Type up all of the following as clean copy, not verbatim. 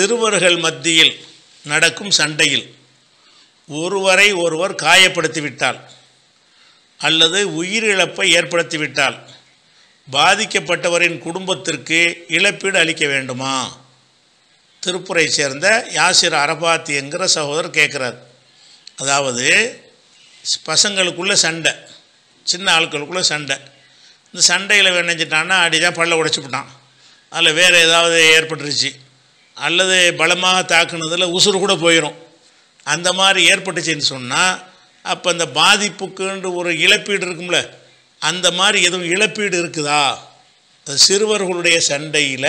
சிறுவர்கள் மத்தியில் நடக்கும் சண்டையில் ஒருவரை ஒருவர் காயப்படுத்திவிட்டால் அல்லது உயிரிழப்பை ஏற்படுத்திவிட்டால் பாதிக்கப்பட்டவரின் குடும்பத்திற்கு இழப்பீடு அளிக்க வேண்டுமா? திருப்பூரை சேர்ந்த யாசிர் அரபாத்தி என்கிற சகோதரர் கேட்குறார். அதாவது பசங்களுக்குள்ளே சண்டை, சின்ன ஆட்களுக்குள்ளே சண்டை. இந்த சண்டையில் வேணுஞ்சிட்டான்னா அடிதான் பல்ல உடைச்சிவிட்டான், அதில் வேறு ஏதாவது ஏற்பட்டுருச்சு, அல்லது பலமாக தாக்குனதில் உசுறு கூட போயிடும். அந்த மாதிரி ஏற்பட்டுச்சின்னு சொன்னால் அப்போ அந்த பாதிப்புக்குன்ற ஒரு இழப்பீடு இருக்கும்ல, அந்த மாதிரி எதுவும் இழப்பீடு இருக்குதா? சிறுவர்களுடைய சண்டையில்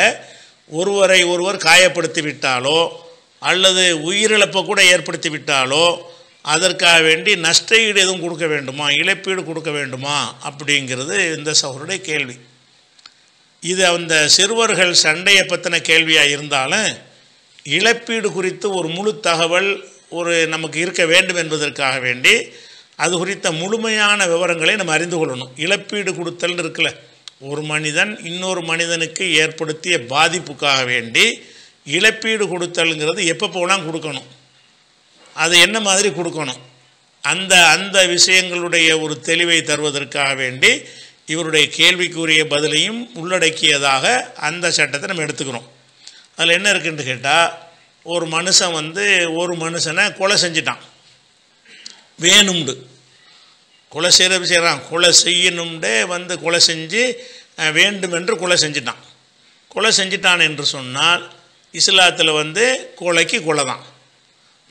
ஒருவரை ஒருவர் காயப்படுத்தி விட்டாலோ அல்லது உயிரிழப்பை கூட ஏற்படுத்தி விட்டாலோ அதற்காக வேண்டி நஷ்ட ஈடு எதுவும் கொடுக்க வேண்டுமா, இழப்பீடு கொடுக்க வேண்டுமா அப்படிங்கிறது இந்த சகோதரருடைய கேள்வி. இது அந்த சிறுவர்கள் சண்டையை பற்றின கேள்வியாக இருந்தாலும் இழப்பீடு குறித்து ஒரு முழு தகவல் ஒரு நமக்கு இருக்க வேண்டும் என்பதற்காக வேண்டி அது குறித்த முழுமையான விவரங்களை நம்ம அறிந்து கொள்ளணும். இழப்பீடு கொடுத்தல் இருக்குல்ல, ஒரு மனிதன் இன்னொரு மனிதனுக்கு ஏற்படுத்திய பாதிப்புக்காக வேண்டி இழப்பீடு கொடுத்தல்ங்கிறது எப்போ போனால் கொடுக்கணும், அது என்ன மாதிரி கொடுக்கணும், அந்த அந்த விஷயங்களுடைய ஒரு தெளிவை தருவதற்காக வேண்டி இவருடைய கேள்விக்குரிய பதிலையும் உள்ளடக்கியதாக அந்த சட்டத்தை நம்ம எடுத்துக்கிறோம். அதில் என்ன இருக்குன்னு கேட்டால், ஒரு மனுஷன் ஒரு மனுஷனை கொலை செஞ்சிட்டான், வேணும்ண்டு கொலை செய்கிறான், கொலை செய்யணும்டே கொலை செஞ்சு வேண்டுமென்று கொலை செஞ்சிட்டான். கொலை செஞ்சிட்டான் என்று சொன்னால் இஸ்லாத்தில் கொலைக்கு கொலை தான்.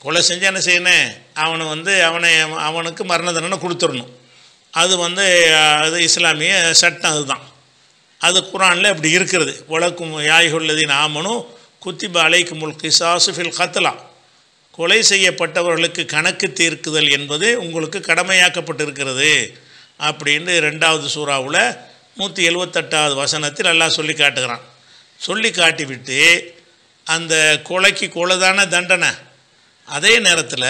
கொலை செஞ்சு என்ன செய்யணும், அவனுக்கு மரண தண்டனை கொடுத்துடணும். அது அது இஸ்லாமிய சட்டம், அதுதான் அது குர்ஆனில் அப்படி இருக்கிறது. வலக்கும் யாய்குல்லதீன ஆமனு குத்திப அலைக்குமுல் கிஸாஸு ஃபில் கத்லா, கொலை செய்யப்பட்டவர்களுக்கு கணக்கு தீர்க்குதல் என்பது உங்களுக்கு கடமையாக்கப்பட்டிருக்கிறது அப்படின்னு 2வது சூறாவில் 178வது வசனத்தில் அல்லாஹ் சொல்லி காட்டுகிறான். சொல்லி காட்டிவிட்டு அந்த கொலைக்கு கொலைதான தண்டனை, அதே நேரத்தில்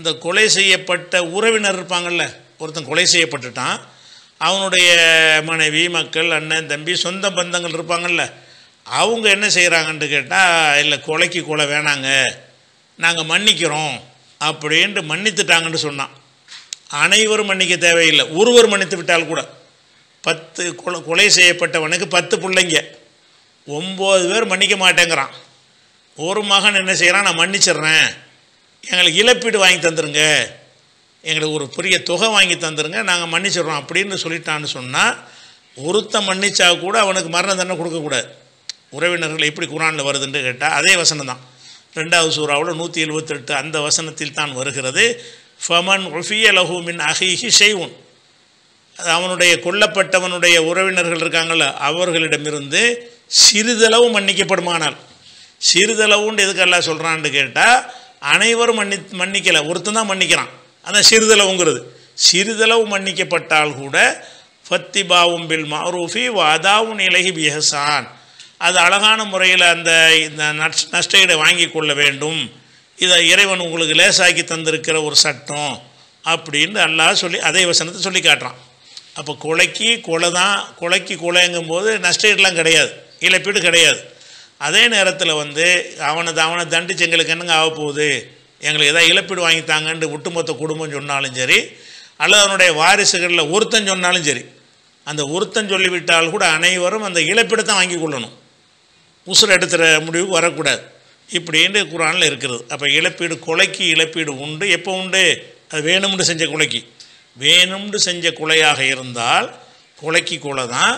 இந்த கொலை செய்யப்பட்ட உறவினர் இருப்பாங்கள்ல, ஒருத்தன் கொலை செய்யப்பட்டுட்டான், அவனுடைய மனைவி, மக்கள், அண்ணன், தம்பி, சொந்த பந்தங்கள் இருப்பாங்கள்ல, அவங்க என்ன செய்கிறாங்கன்னு கேட்டால், இல்லை கொலைக்கு கொலை வேணாங்க, நாங்கள் மன்னிக்கிறோம் அப்படின்ட்டு மன்னித்துட்டாங்கன்னு சொன்னான். அனைவரும் மன்னிக்க தேவையில்லை, ஒருவர் மன்னித்து விட்டால் கூட. 10 கொலை செய்யப்பட்டவனுக்கு 10 பிள்ளைங்க, 9 பேர் மன்னிக்க மாட்டேங்கிறான். ஒரு மகன் என்ன செய்கிறான், நான் மன்னிச்சிட்றேன், எங்களுக்கு இழப்பீடு வாங்கி தந்துடுங்க, எங்களுக்கு ஒரு பெரிய தொகை வாங்கி தந்துடுங்க, நாங்கள் மன்னிச்சிட்றோம் அப்படின்னு சொல்லிட்டான்னு சொன்னால், ஒருத்தன் மன்னிச்சா கூட அவனுக்கு மரண தண்டனை கொடுக்கக்கூடாது. உறவினர்கள் எப்படி குர்ஆனில் வருதுன்னு கேட்டால் அதே வசனம் தான், 2வது சூறாவில் 178 அந்த வசனத்தில் தான் வருகிறது. ஃபமன் உஃபிய லஹு மின் அஹீஹி ஷைஉன், அது அவனுடைய கொல்லப்பட்டவனுடைய உறவினர்கள் இருக்காங்கள்ல, அவர்களிடமிருந்து சிறிதளவு மன்னிக்கப்படுமானால். சிறிதளவுன்னு எதுக்கு எல்லாம் சொல்கிறான்னு கேட்டால், அனைவரும் மன்னிக்கலை, ஒருத்தன் தான் மன்னிக்கிறான், ஆனால் சிறிதளவுங்கிறது. சிறிதளவு மன்னிக்கப்பட்டால் கூட ஃபத்திபாவும் பில் மஅரூஃபி வஅதாவுன் இலைஹி பிஹ்சான், அது அழகான முறையில் அந்த நஷ்டஈடை வாங்கி கொள்ள வேண்டும். இதை இறைவன் உங்களுக்கு லேசாக்கி தந்திருக்கிற ஒரு சட்டம் அப்படின்னு அல்லாஹ் சொல்லி அதே வசனத்தை சொல்லி காட்டுறான். அப்போ கொலைக்கு கொலை தான், கொலைக்கு கொலைங்கும்போது நஷ்டஈடுலாம் கிடையாது, இழப்பீடு கிடையாது. அதே நேரத்தில் அவனை தண்டிச்சு எங்களுக்கு என்னங்க ஆகப்போகுது, எங்களுக்கு எதாவது இழப்பீடு வாங்கித்தாங்கன்னு ஒட்டுமொத்த குடும்பம் சொன்னாலும் சரி, அல்லது அவனுடைய வாரிசுகளில் ஒருத்தன் சொன்னாலும் சரி, அந்த ஒருத்தன் சொல்லிவிட்டால் கூட அனைவரும் அந்த இழப்பீடு தான் வாங்கி கொள்ளணும், உசுரை எடுத்துகிற முடிவுக்கு வரக்கூடாது இப்படின்னு குர்ஆனில் இருக்கிறது. அப்போ இழப்பீடு, கொலைக்கு இழப்பீடு உண்டு. எப்போ உண்டு? அது வேணும்னு செஞ்ச கொலைக்கு. வேணும்னு செஞ்ச கொலையாக இருந்தால் கொலைக்கு கொலை தான்.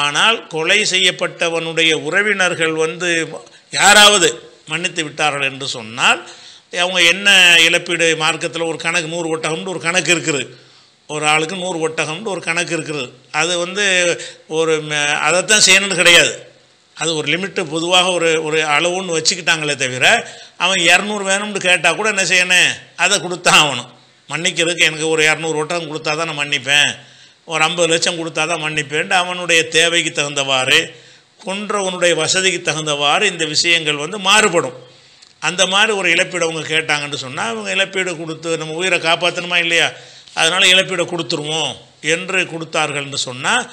ஆனால் கொலை செய்யப்பட்டவனுடைய உறவினர்கள் யாராவது மன்னித்து விட்டார்கள் என்று சொன்னால், அவங்க என்ன இழப்பீடு, மார்க்கத்தில் ஒரு கணக்கு, 100 ஒட்டகம்னு ஒரு கணக்கு இருக்குது, ஒரு ஆளுக்கு 100 ஒட்டகம்னு ஒரு கணக்கு இருக்கிறது. அது அதைத்தான் செய்யணும்னு கிடையாது, அது ஒரு லிமிட்டு, பொதுவாக ஒரு அளவுன்னு வச்சுக்கிட்டாங்களே தவிர, அவன் 200 வேணும்னு கேட்டால் கூட என்ன செய்யணும், அதை கொடுத்தா ஆகணும். மன்னிக்கிறதுக்கு எனக்கு ஒரு 200 ஒட்டகம் கொடுத்தா தான் நான் மன்னிப்பேன், ஒரு 50 லட்சம் கொடுத்தா தான் மன்னிப்பேன்ட்டு அவனுடைய தேவைக்கு தகுந்தவாறு, கொன்றவனுடைய வசதிக்கு தகுந்தவாறு இந்த விஷயங்கள் மாறுபடும். அந்த மாதிரி ஒரு இழப்பீடு அவங்க கேட்டாங்கன்னு சொன்னால், அவங்க இழப்பீடு கொடுத்து நம்ம உயிரை காப்பாற்றணுமா இல்லையா, அதனால் இழப்பீடை கொடுத்துருவோம் என்று கொடுத்தார்கள்னு சொன்னால்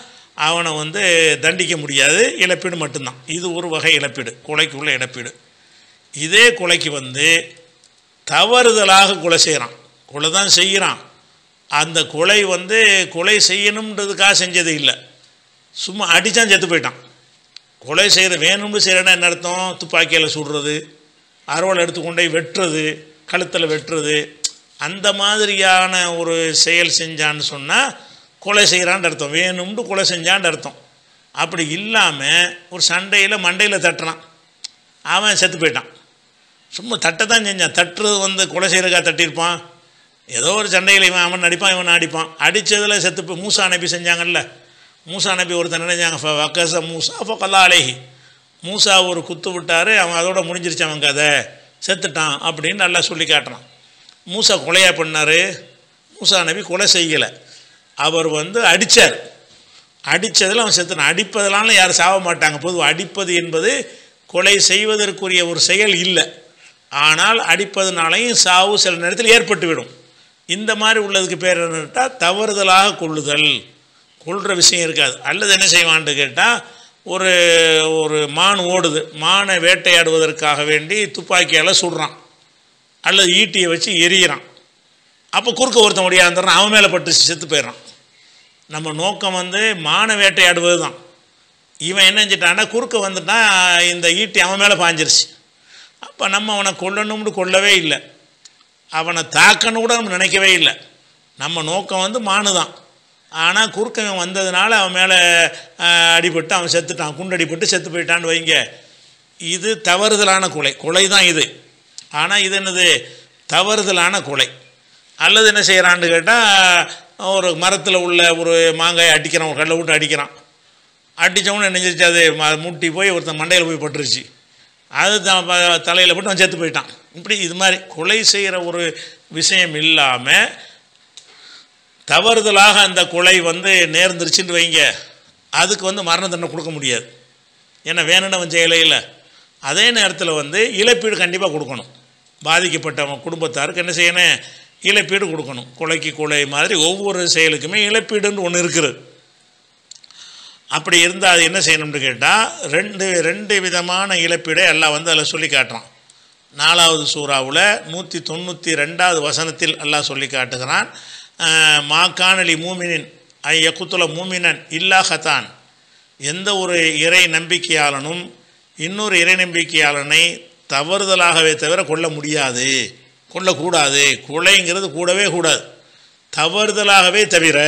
அவனை தண்டிக்க முடியாது, இழப்பீடு மட்டும்தான். இது ஒரு வகை இழப்பீடு, கொலைக்குள்ள இழப்பீடு. இதே கொலைக்கு வந்து தவறுதலாக கொலை செய்கிறான், கொலை தான் செய்கிறான். அந்த கொலை வந்து கொலை செய்யணுன்றதுக்காக செஞ்சது இல்லை, சும்மா அடித்தான் செத்து போயிட்டான். கொலை செய்கிற வேணும்னு செய்கிறேன்னா என்ன அர்த்தம்? துப்பாக்கியில் சுடுறது, அறுவலை எடுத்துக்கொண்டே வெட்டுறது, கழுத்தில் வெட்டுறது, அந்த மாதிரியான ஒரு செயல் செஞ்சான்னு சொன்னால் கொலை செய்கிறான்னு அர்த்தம், வேணும்னு கொலை செஞ்சான்னு அர்த்தம். அப்படி இல்லாமல் ஒரு சண்டையில் மண்டையில் தட்டுறான், அவன் செத்து போயிட்டான். சும்மா தட்டை தான் செஞ்சான், தட்டுறது வந்து கொலை செய்கிறக்கா தட்டியிருப்பான். ஏதோ ஒரு சண்டையில் இவன் அவன் அடிப்பான், இவன் அடிப்பான், அடித்ததில் செத்துப்போ. மூசா நபி செஞ்சாங்கல்ல, மூசா நபி ஒருத்தர் நினைச்சாங்க, ஃபக்கச மூசா ஃபக்கல்லா அலைஹி, மூசா ஒரு குத்து விட்டார், அவன் அதோட முடிஞ்சிருச்சு, அவன் கதை செத்துட்டான் அப்படின்னு நல்லா சொல்லி காட்டுறான். மூசா கொலையாக பண்ணார், மூசா நபி கொலை செய்யலை, அவர் வந்து அடித்தார், அடித்ததில் அவன் செத்துட்டான். அடிப்பதெல்லாம் யாரும் சாக மாட்டாங்க, பொதுவாக அடிப்பது என்பது கொலை செய்வதற்குரிய ஒரு செயல் இல்லை, ஆனால் அடிப்பதனாலையும் சாவு சில நேரத்தில் ஏற்பட்டுவிடும். இந்த மாதிரி உள்ளதுக்கு பேர் என்னட்டா தவறுதலாக கொள்ளுதல், கொள்கிற விஷயம் இருக்காது. அல்லது என்ன செய்வான்னு கேட்டால், ஒரு ஒரு மான் ஓடுது, மானை வேட்டையாடுவதற்காக வேண்டி துப்பாக்கியால் சுடுறான், அல்லது ஈட்டியை வச்சு எரியிறான். அப்போ குறுக்க ஒருத்தன் ஒடியாந்துடுறான், அவன் மேலே பட்டு செத்து போயிடறான். நம்ம நோக்கம் வந்து மானை வேட்டையாடுவது தான். இவன் என்ன செஞ்சிட்டான்னா குறுக்க வந்துட்டான், இந்த ஈட்டி அவன் மேலே பாய்ஞ்சிருச்சு. அப்போ நம்ம அவனை கொல்லணும்னு கொல்லவே இல்லை, அவனை தாக்கணும் கூட நம்ம நினைக்கவே இல்லை, நம்ம நோக்கம் வந்து மானு தான். ஆனால் குறுக்கவன் வந்ததுனால அவன் மேலே அடிபட்டு அவன் செத்துட்டான், குண்டடிபட்டு செத்து போயிட்டான்னு வைங்க. இது தவறுதலான கொலை, கொலை தான் இது. ஆனால் இது என்னது? தவறுதலான கொலை. அல்லது என்ன செய்கிறான்னு கேட்டால், ஒரு மரத்தில் உள்ள ஒரு மாங்காயை அடிக்கிறான், ஒரு கல்லை விட்டு அடிக்கிறான், அடித்தவனு நினைச்சிருச்சு, அது முட்டி போய் ஒருத்தன் மண்டையில் போய் பட்டுருச்சு, அது தலையில் போட்டு அவன் செத்து போயிட்டான். இப்படி இது மாதிரி கொலை செய்கிற ஒரு விஷயம் இல்லாமல் தவறுதலாக அந்த கொலை வந்து நேர்ந்துருச்சுன்னு வைங்க, அதுக்கு வந்து மரண தண்டனை கொடுக்க முடியாது, ஏன்னா வேணும்னு அவன் செயலையில். அதே நேரத்தில் வந்து இழப்பீடு கண்டிப்பாக கொடுக்கணும், பாதிக்கப்பட்டவன் குடும்பத்தாருக்கு என்ன செய்யணும்? இழப்பீடு கொடுக்கணும். கொலைக்கு கொலை மாதிரி ஒவ்வொரு செயலுக்குமே இழப்பீடுன்னு ஒன்று இருக்குது. அப்படி இருந்தால் அது என்ன செய்யணும்னு கேட்டால், ரெண்டு விதமான இழப்பீடை அல்லாஹ் வந்து அதில் சொல்லி காட்டுறான். 4வது சூறாவில் 192வது வசனத்தில் அல்லாஹ் சொல்லி காட்டுகிறான், மாக்கானலி மூமினின் ஐ யக்குத்துல மூமினன் இல்லா ஹதான், எந்த ஒரு இறை நம்பிக்கையாளனும் இன்னொரு இறை நம்பிக்கையாளனை தவறுதலாகவே தவிர கொள்ள முடியாது, கொள்ளக்கூடாது. கொலைங்கிறது கூடவே கூடாது, தவறுதலாகவே தவிர.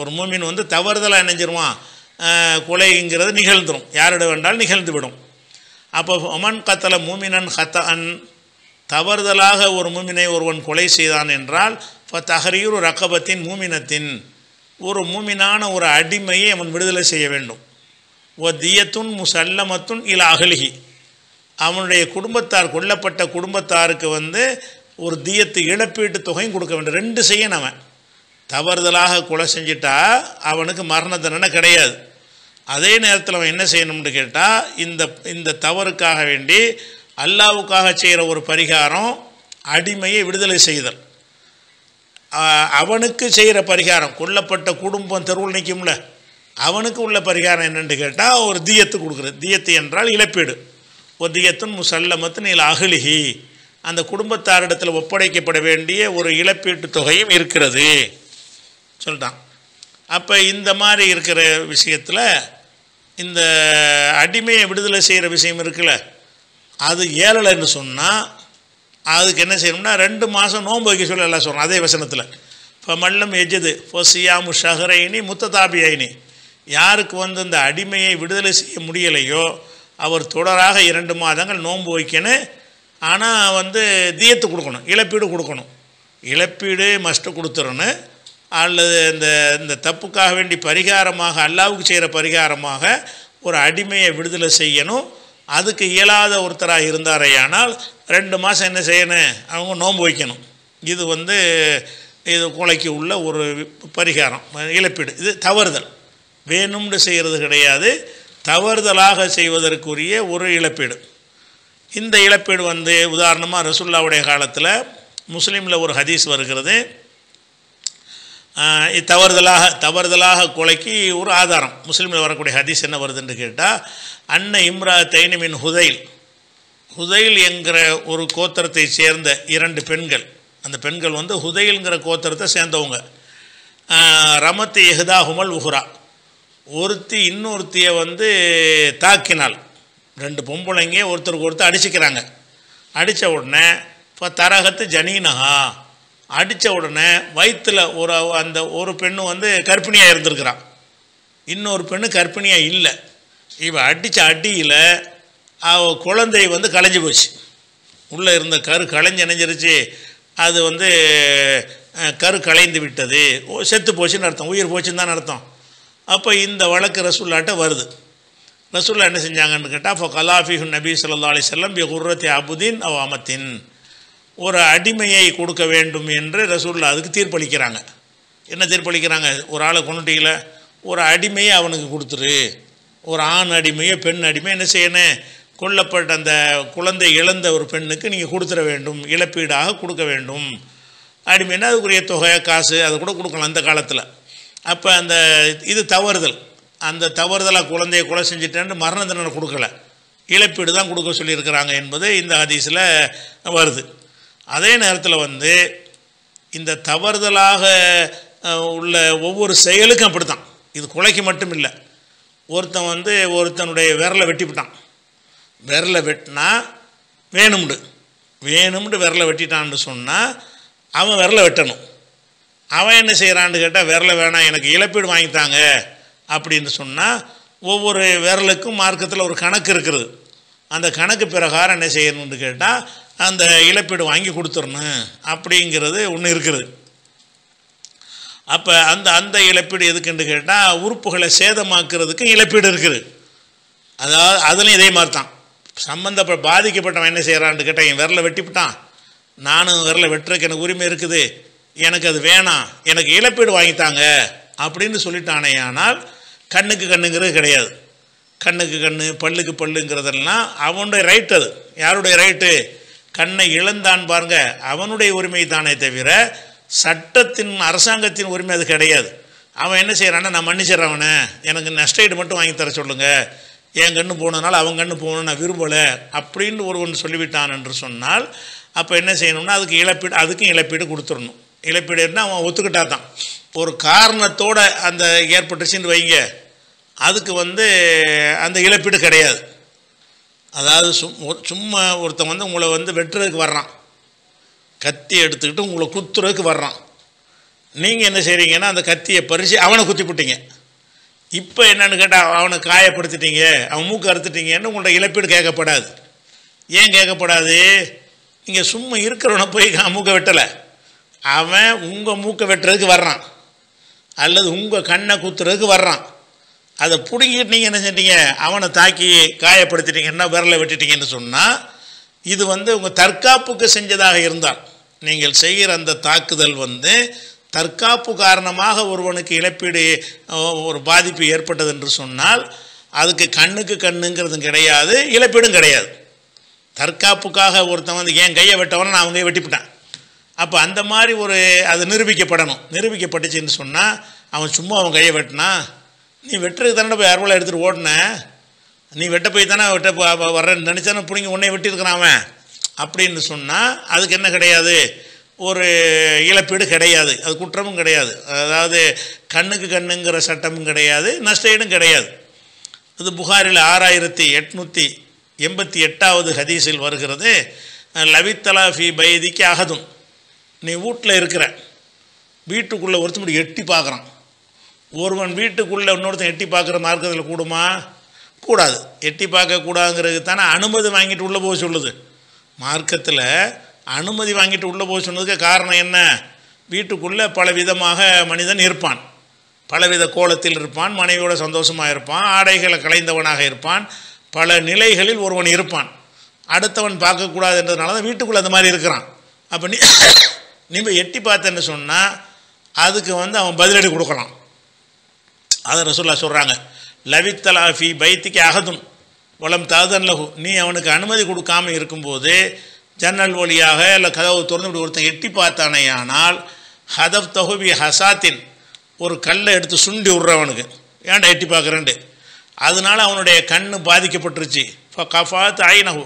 ஒரு மூமின் வந்து தவறுதலாக நினைஞ்சிருவான், கொலைங்கிறது நிகழ்ந்துடும், யாரிட வேண்டாலும் நிகழ்ந்து விடும். அப்போ ஒமன் கத்தல மூமினன் ஹத்த அன், தவறுதலாக ஒரு மூமினை ஒருவன் கொலை செய்தான் என்றால், இப்போ தஹரீரு ரக்கபத்தின் மூமினத்தின், ஒரு மூமினான ஒரு அடிமையை அவன் விடுதலை செய்ய வேண்டும். ஓ தியத்துன் முசல்லமத்துன் இல அகலிகி, அவனுடைய குடும்பத்தார், கொல்லப்பட்ட குடும்பத்தாருக்கு வந்து ஒரு தியத்து இழப்பீட்டு தொகையும் கொடுக்க வேண்டும். ரெண்டு செய்யணும். அவன் தவறுதலாக கொலை செஞ்சிட்டா அவனுக்கு மரண தண்டனை கிடையாது. அதே நேரத்தில் அவன் என்ன செய்யணும்னு கேட்டால், இந்த தவறுக்காக வேண்டி அல்லாவுக்காக செய்கிற ஒரு பரிகாரம் அடிமையை விடுதலை செய்தல். அவனுக்கு செய்கிற பரிகாரம், கொல்லப்பட்ட குடும்பம் தெருவில் நிற்கும்ல, அவனுக்கு உள்ள பரிகாரம் என்னென்னு கேட்டால் ஒரு தியத்து கொடுக்குறது. தியத்து என்றால் இழப்பீடு. ஒரு தியத்தும் முசல்லமத்துன்னு இல்லை அகலிகி, அந்த குடும்பத்தாரிடத்தில் ஒப்படைக்கப்பட வேண்டிய ஒரு இழப்பீட்டு தொகையும் இருக்கிறது சொல்லிட்டான். அப்போ இந்த மாதிரி இருக்கிற விஷயத்தில் இந்த அடிமையை விடுதலை செய்கிற விஷயம் இருக்குல்ல, அது ஏழலைன்னு சொன்னால் அதுக்கு என்ன செய்யணும்னா 2 மாதம் நோன்பு வைக்க சொல்லி எல்லாம் சொல்கிறோம் அதே வசனத்தில். இப்போ மல்லம் எஜது இப்போ சியாமு ஷஹரைனி முத்ததாபியாயினி, யாருக்கு வந்து இந்த அடிமையை விடுதலை செய்ய முடியலையோ அவர் தொடராக 2 மாதங்கள் நோன்பு வைக்கணும். ஆனால் வந்து தியத்து கொடுக்கணும், இழப்பீடு கொடுக்கணும், இழப்பீடு மஸ்ட்டு கொடுத்துறணும். அல்லது இந்த தப்புக்காக வேண்டி பரிகாரமாக அல்லாவுக்கு செய்கிற பரிகாரமாக ஒரு அடிமையை விடுதலை செய்யணும். அதுக்கு இயலாத ஒருத்தராக இருந்தாரையானால் 2 மாதம் என்ன செய்யணும்? அவங்க நோன்பு வைக்கணும். இது வந்து இது கொலைக்கு உள்ள ஒரு பரிகாரம், இழப்பீடு. இது தவறுதல், வேணும்னு செய்கிறது கிடையாது, தவறுதலாக செய்வதற்குரிய ஒரு இழப்பீடு. இந்த இழப்பீடு வந்து உதாரணமாக ரசூலுல்லாஹ்வுடைய காலத்தில் முஸ்லீமில் ஒரு ஹதீஸ் வருகிறது, தவறுதலாக கொலைக்கு ஒரு ஆதாரம். முஸ்லீமில் வரக்கூடிய ஹதீஸ் என்ன வருதுன்னு கேட்டால், அன்ன இம்ரா தைனிமின் ஹுதைல், ஹுதைல் என்கிற ஒரு கோத்திரத்தை சேர்ந்த இரண்டு பெண்கள், அந்த பெண்கள் வந்து ஹுதைல்ங்கிற கோத்திரத்தை சேர்ந்தவங்க. ரமத்து எஹ்தா ஹுமல் உஹுரா, ஒருத்தி இன்னொருத்தியை வந்து தாக்கினால், ரெண்டு பொம்பளைங்க ஒருத்தருக்கு ஒருத்தர் அடிச்சுக்கிறாங்க. அடித்த உடனே இப்போ தரகத்து ஜனீனஹா, அடித்த உடனே வயிற்றில் அந்த ஒரு பெண்ணு வந்து கர்ப்பிணியாக இருந்திருக்கிறான், இன்னொரு பெண்ணு கர்ப்பிணியாக இல்லை. இவள் அடித்த அடியில் குழந்தை வந்து களைஞ்சி போச்சு, உள்ளே இருந்த கரு களைஞ்சி அணைஞ்சிருச்சு. அது வந்து கரு களைந்து விட்டது, செத்து போச்சுன்னு அர்த்தம், உயிர் போச்சுன்னு தான் அர்த்தம். அப்போ இந்த வழக்கு ரசூல்லாட்ட வருது. ரசூல்லா என்ன செஞ்சாங்கன்னு கேட்டால், அப்போ கலாஃபிஹு நபி ஸல்லல்லாஹு அலைஹி வஸல்லம் பி குர்ரத்தி அபுதீன் அவ் அமத்தின், ஒரு அடிமையை கொடுக்க வேண்டும் என்று ரசூல்லா அதுக்கு தீர்ப்பளிக்கிறாங்க. என்ன தீர்ப்பளிக்கிறாங்க? ஒரு ஆளை கொண்டுட்டீங்கள, ஒரு அடிமையை அவனுக்கு கொடுத்துரு, ஒரு ஆண் அடிமையோ பெண் அடிமையோ என்ன செய்யணும், கொல்லப்பட்ட அந்த குழந்தை இழந்த ஒரு பெண்ணுக்கு நீங்கள் கொடுத்துட வேண்டும், இழப்பீடாக கொடுக்க வேண்டும். அடிமைன்னா அதுக்குரிய தொகை காசு அதை கூட கொடுக்கலாம் அந்த காலத்தில். அப்போ அந்த இது தவறுதல், அந்த தவறுதலாக குழந்தையை கொலை செஞ்சுட்டேன்னு மரண தண்டனை கொடுக்கலை, இழப்பீடு தான் கொடுக்க சொல்லியிருக்கிறாங்க என்பது இந்த ஹதீஸில் வருது. அதே நேரத்தில் வந்து இந்த தவறுதலாக உள்ள ஒவ்வொரு செயலுக்கும் அப்படித்தான். இது கொலைக்கு மட்டும் இல்லை, ஒருத்தன் வந்து ஒருத்தனுடைய விரலை வெட்டிவிட்டான், விரலை வெட்டினா வேணும்னு விரலை வெட்டிட்டான்னு சொன்னால் அவன் விரலை வெட்டணும். அவன் என்ன செய்கிறான்னு கேட்டால், விரலை வேணாம் எனக்கு இழப்பீடு வாங்கித்தாங்க அப்படின்னு சொன்னால், ஒவ்வொரு விரலுக்கும் மார்க்கத்தில் ஒரு கணக்கு இருக்கிறது, அந்த கணக்கு பிரகாரம் என்ன செய்யணும்னு கேட்டால் அந்த இழப்பீடு வாங்கி கொடுத்துடணும் அப்படிங்கிறது ஒன்று இருக்கிறது. அப்போ அந்த அந்த இழப்பீடு எதுக்குன்னு கேட்டால், உறுப்புகளை சேதமாக்குறதுக்கும் இழப்பீடு இருக்குது. அதாவது அதுலேயும் இதே மாதிரி தான், பாதிக்கப்பட்டவன் என்ன செய்கிறான்னு கேட்டால், என் விரலை வெட்டிவிட்டான், நானும் விரலை வெட்டுறதுக்கு எனக்கு உரிமை இருக்குது, எனக்கு அது வேணாம், எனக்கு இழப்பீடு வாங்கித்தாங்க அப்படின்னு சொல்லிட்டானே ஆனால் கண்ணுக்கு கண்ணுங்கிறது கிடையாது. கண்ணுக்கு கண்ணு பல்லுக்கு பல்லுங்கிறதெல்லாம் அவனுடைய ரைட். அது யாருடைய ரைட்டு? கண்ணை இழந்தான் பாருங்க, அவனுடைய உரிமை தானே தவிர சட்டத்தின் அரசாங்கத்தின் உரிமை அது கிடையாது. அவன் என்ன செய்கிறான்னா, நான் மன்னிச்சிடறவனே, எனக்கு நஷ்டஈடு மட்டும் வாங்கி தர சொல்லுங்கள், என் கண்ணு போனதுனால அவங்க கண்ணு போகணும்னு நான் விரும்பலை அப்படின்னு ஒருவன் சொல்லிவிட்டான் என்று சொன்னால், அப்போ என்ன செய்யணும்னா அதுக்கும் இழப்பீடு கொடுத்துடணும். இழப்பீடுனா அவன் ஒத்துக்கிட்டா தான். ஒரு காரணத்தோடு அந்த ஏற்பட்டுச்சுன்னு வைங்க, அதுக்கு வந்து அந்த இழப்பீடு கிடையாது. அதாவது சும்மா ஒருத்தன் வந்து உங்களை வந்து வெட்டுறதுக்கு வர்றான், கத்தி எடுத்துக்கிட்டு உங்களை குத்துறதுக்கு வர்றான், நீங்கள் என்ன செய்கிறீங்கன்னா அந்த கத்தியை பறித்து அவனை குத்திவிட்டீங்க. இப்போ என்னென்னு கேட்டால் அவனை காயப்படுத்திட்டீங்க, அவன் மூக்கு அறுத்துட்டீங்கன்னு உங்கள்ட்ட இழப்பீடு கேட்கப்படாது. ஏன் கேட்கப்படாது? நீங்கள் சும்மா இருக்கிறவனை போய் மூக்கை வெட்டலை, அவன் உங்கள் மூக்கை வெட்டுறதுக்கு வர்றான் அல்லது உங்கள் கண்ணை குத்துறதுக்கு வர்றான், அதை பிடிங்கிட்டு நீங்கள் என்ன செஞ்சீங்க, அவனை தாக்கி காயப்படுத்திட்டீங்கன்னா விரலை வெட்டிட்டீங்கன்னு சொன்னால், இது வந்து உங்கள் தற்காப்புக்கு செஞ்சதாக இருந்தால், நீங்கள் செய்கிற அந்த தாக்குதல் வந்து தற்காப்பு காரணமாக ஒருவனுக்கு இழப்பீடு ஒரு பாதிப்பு ஏற்பட்டது என்று சொன்னால், அதுக்கு கண்ணுக்கு கண்ணுங்கிறதும் கிடையாது, இழப்பீடும் கிடையாது. தற்காப்புக்காக ஒருத்தன் வந்து என் கையை வெட்டவன நான் அவங்க வெட்டிவிட்டேன், அப்போ அந்த மாதிரி ஒரு அது நிரூபிக்கப்படணும். நிரூபிக்கப்பட்டுச்சுன்னு சொன்னால், அவன் சும்மா அவன் கையை வெட்டினா, நீ வெட்டுறதுக்கு தானே போய் அறுவலை எடுத்துகிட்டு ஓடினேன், நீ வெட்ட போய் தானே வெட்ட வர்றேன்னு நினச்சானே பிடிங்க உன்னை வெட்டியிருக்கிறான் அவன் அப்படின்னு சொன்னால், அதுக்கு என்ன கிடையாது, ஒரு இழப்பீடு கிடையாது, அது குற்றமும் கிடையாது. அதாவது கண்ணுக்கு கண்ணுங்கிற சட்டமும் கிடையாது, நஷ்டஈடும் கிடையாது. இது புகாரில் 6888வது ஹதீஸில் வருகிறது. லவித்தலா ஃபி பைதிக்கு அகதும், நீ வீட்டில் இருக்கிற வீட்டுக்குள்ளே ஒருத்தன் எட்டி பார்க்குறான், ஒருவன் வீட்டுக்குள்ளே இன்னொருத்தன் எட்டி பார்க்குற மார்க்கத்தில் கூடுமா? கூடாது. எட்டி பார்க்கக்கூடாதுங்கிறது தானே அனுமதி வாங்கிட்டு உள்ளே போக சொல்லுது. மார்க்கத்தில் அனுமதி வாங்கிட்டு உள்ளே போக சொன்னதுக்கு காரணம் என்ன? வீட்டுக்குள்ளே பலவிதமாக மனிதன் இருப்பான், பலவித கோலத்தில் இருப்பான், மனைவியோட சந்தோஷமாக இருப்பான், ஆடைகளை களைந்தவனாக இருப்பான், பல நிலைகளில் ஒருவன் இருப்பான். அடுத்தவன் பார்க்கக்கூடாதுன்றதுனால தான் வீட்டுக்குள்ளே அந்த மாதிரி இருக்கிறான். அப்போ நீ எட்டி பார்த்தேன்னு சொன்னால் அதுக்கு வந்து அவன் பதிலடி கொடுக்கலாம். அதை ரசூல்லா சொல்கிறாங்க, லவித்தலா ஃபி பைத்திக்கு அகதும் வலம் தாதன் லகு, நீ அவனுக்கு அனுமதி கொடுக்காமல் இருக்கும்போது ஜன்னல் வழியாக இல்லை கதவு திறந்து இப்படி ஒருத்தன் எட்டி பார்த்தானே ஆனால் ஹதப் தொகுபி ஹசாத்தின், ஒரு கல்லை எடுத்து சுண்டி விட்றவனுக்கு, ஏன்டா எட்டி பார்க்குறேன்ட்டு, அதனால் அவனுடைய கண் பாதிக்கப்பட்டுருச்சு. இப்போ கஃபாத் ஆயினகு,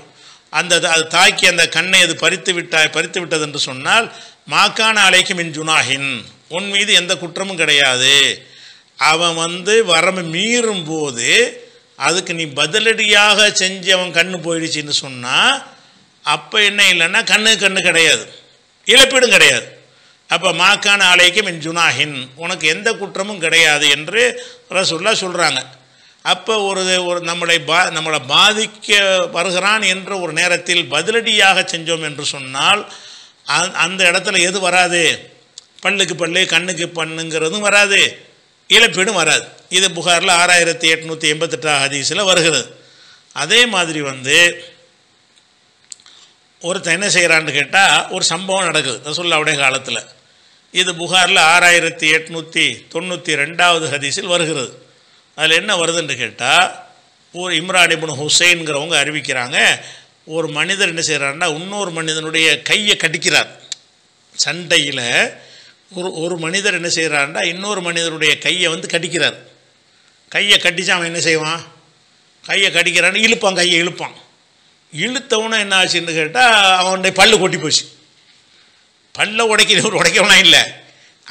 அந்த அது தாக்கி அந்த கண்ணை அது பறித்து விட்டது என்று சொன்னால் மாக்கான அலைக்கு மின் ஜுனாஹின், உன் மீது எந்த குற்றமும் கிடையாது. அவன் வரம்பு மீறும் போது அதுக்கு நீ பதிலடியாக செஞ்சு அவன் கண்ணு போயிடுச்சுன்னு சொன்னால் அப்போ என்ன இல்லைன்னா கண்ணு கிடையாது, இழப்பீடும் கிடையாது. அப்போ மாக்கான அலைக்கு மின் ஜுனாஹின், உனக்கு எந்த குற்றமும் கிடையாது என்று ரசூலுல்லாஹ் சொல்கிறாங்க. அப்போ ஒரு நம்மளை பாதிக்க வருகிறான் என்ற ஒரு நேரத்தில் பதிலடியாக செஞ்சோம் என்று சொன்னால் அந்த இடத்துல எது வராது, பல்லுக்கு பல்லு கண்ணுக்கு பண்ணுங்கிறதும் வராது, இழப்பீடும் வராது. இது புகாரில் 6888 ஹதீஸில் வருகிறது. அதே மாதிரி ஒருத்தன் என்ன செய்கிறான்னு கேட்டால் ஒரு சம்பவம் நடக்குது ரசூலுல்லாஹ்வுடைய காலத்தில். இது புகாரில் 6892 ஹதீஸில் வருகிறது. அதில் என்ன வருதுன்னு கேட்டால், ஒரு இம்ரான் இப்னு ஹுசைன்கிறவங்க அறிவிக்கிறாங்க, ஒரு மனிதர் என்ன செய்கிறாருன்னா இன்னொரு மனிதனுடைய கையை கடிக்கிறார். சண்டையில் ஒரு மனிதர் என்ன செய்கிறாருன்னா இன்னொரு மனிதனுடைய கையை கடிக்கிறார். கையை கடித்து அவன் என்ன செய்வான், கையை கடிக்கிறான்னு இழுப்பான், கையை இழுப்பான். இழுத்தவனா என்ன ஆச்சுன்னு கேட்டால் அவனுடைய பல்லு கொட்டி போச்சு. பல்லை உடைக்கவனா இல்லை,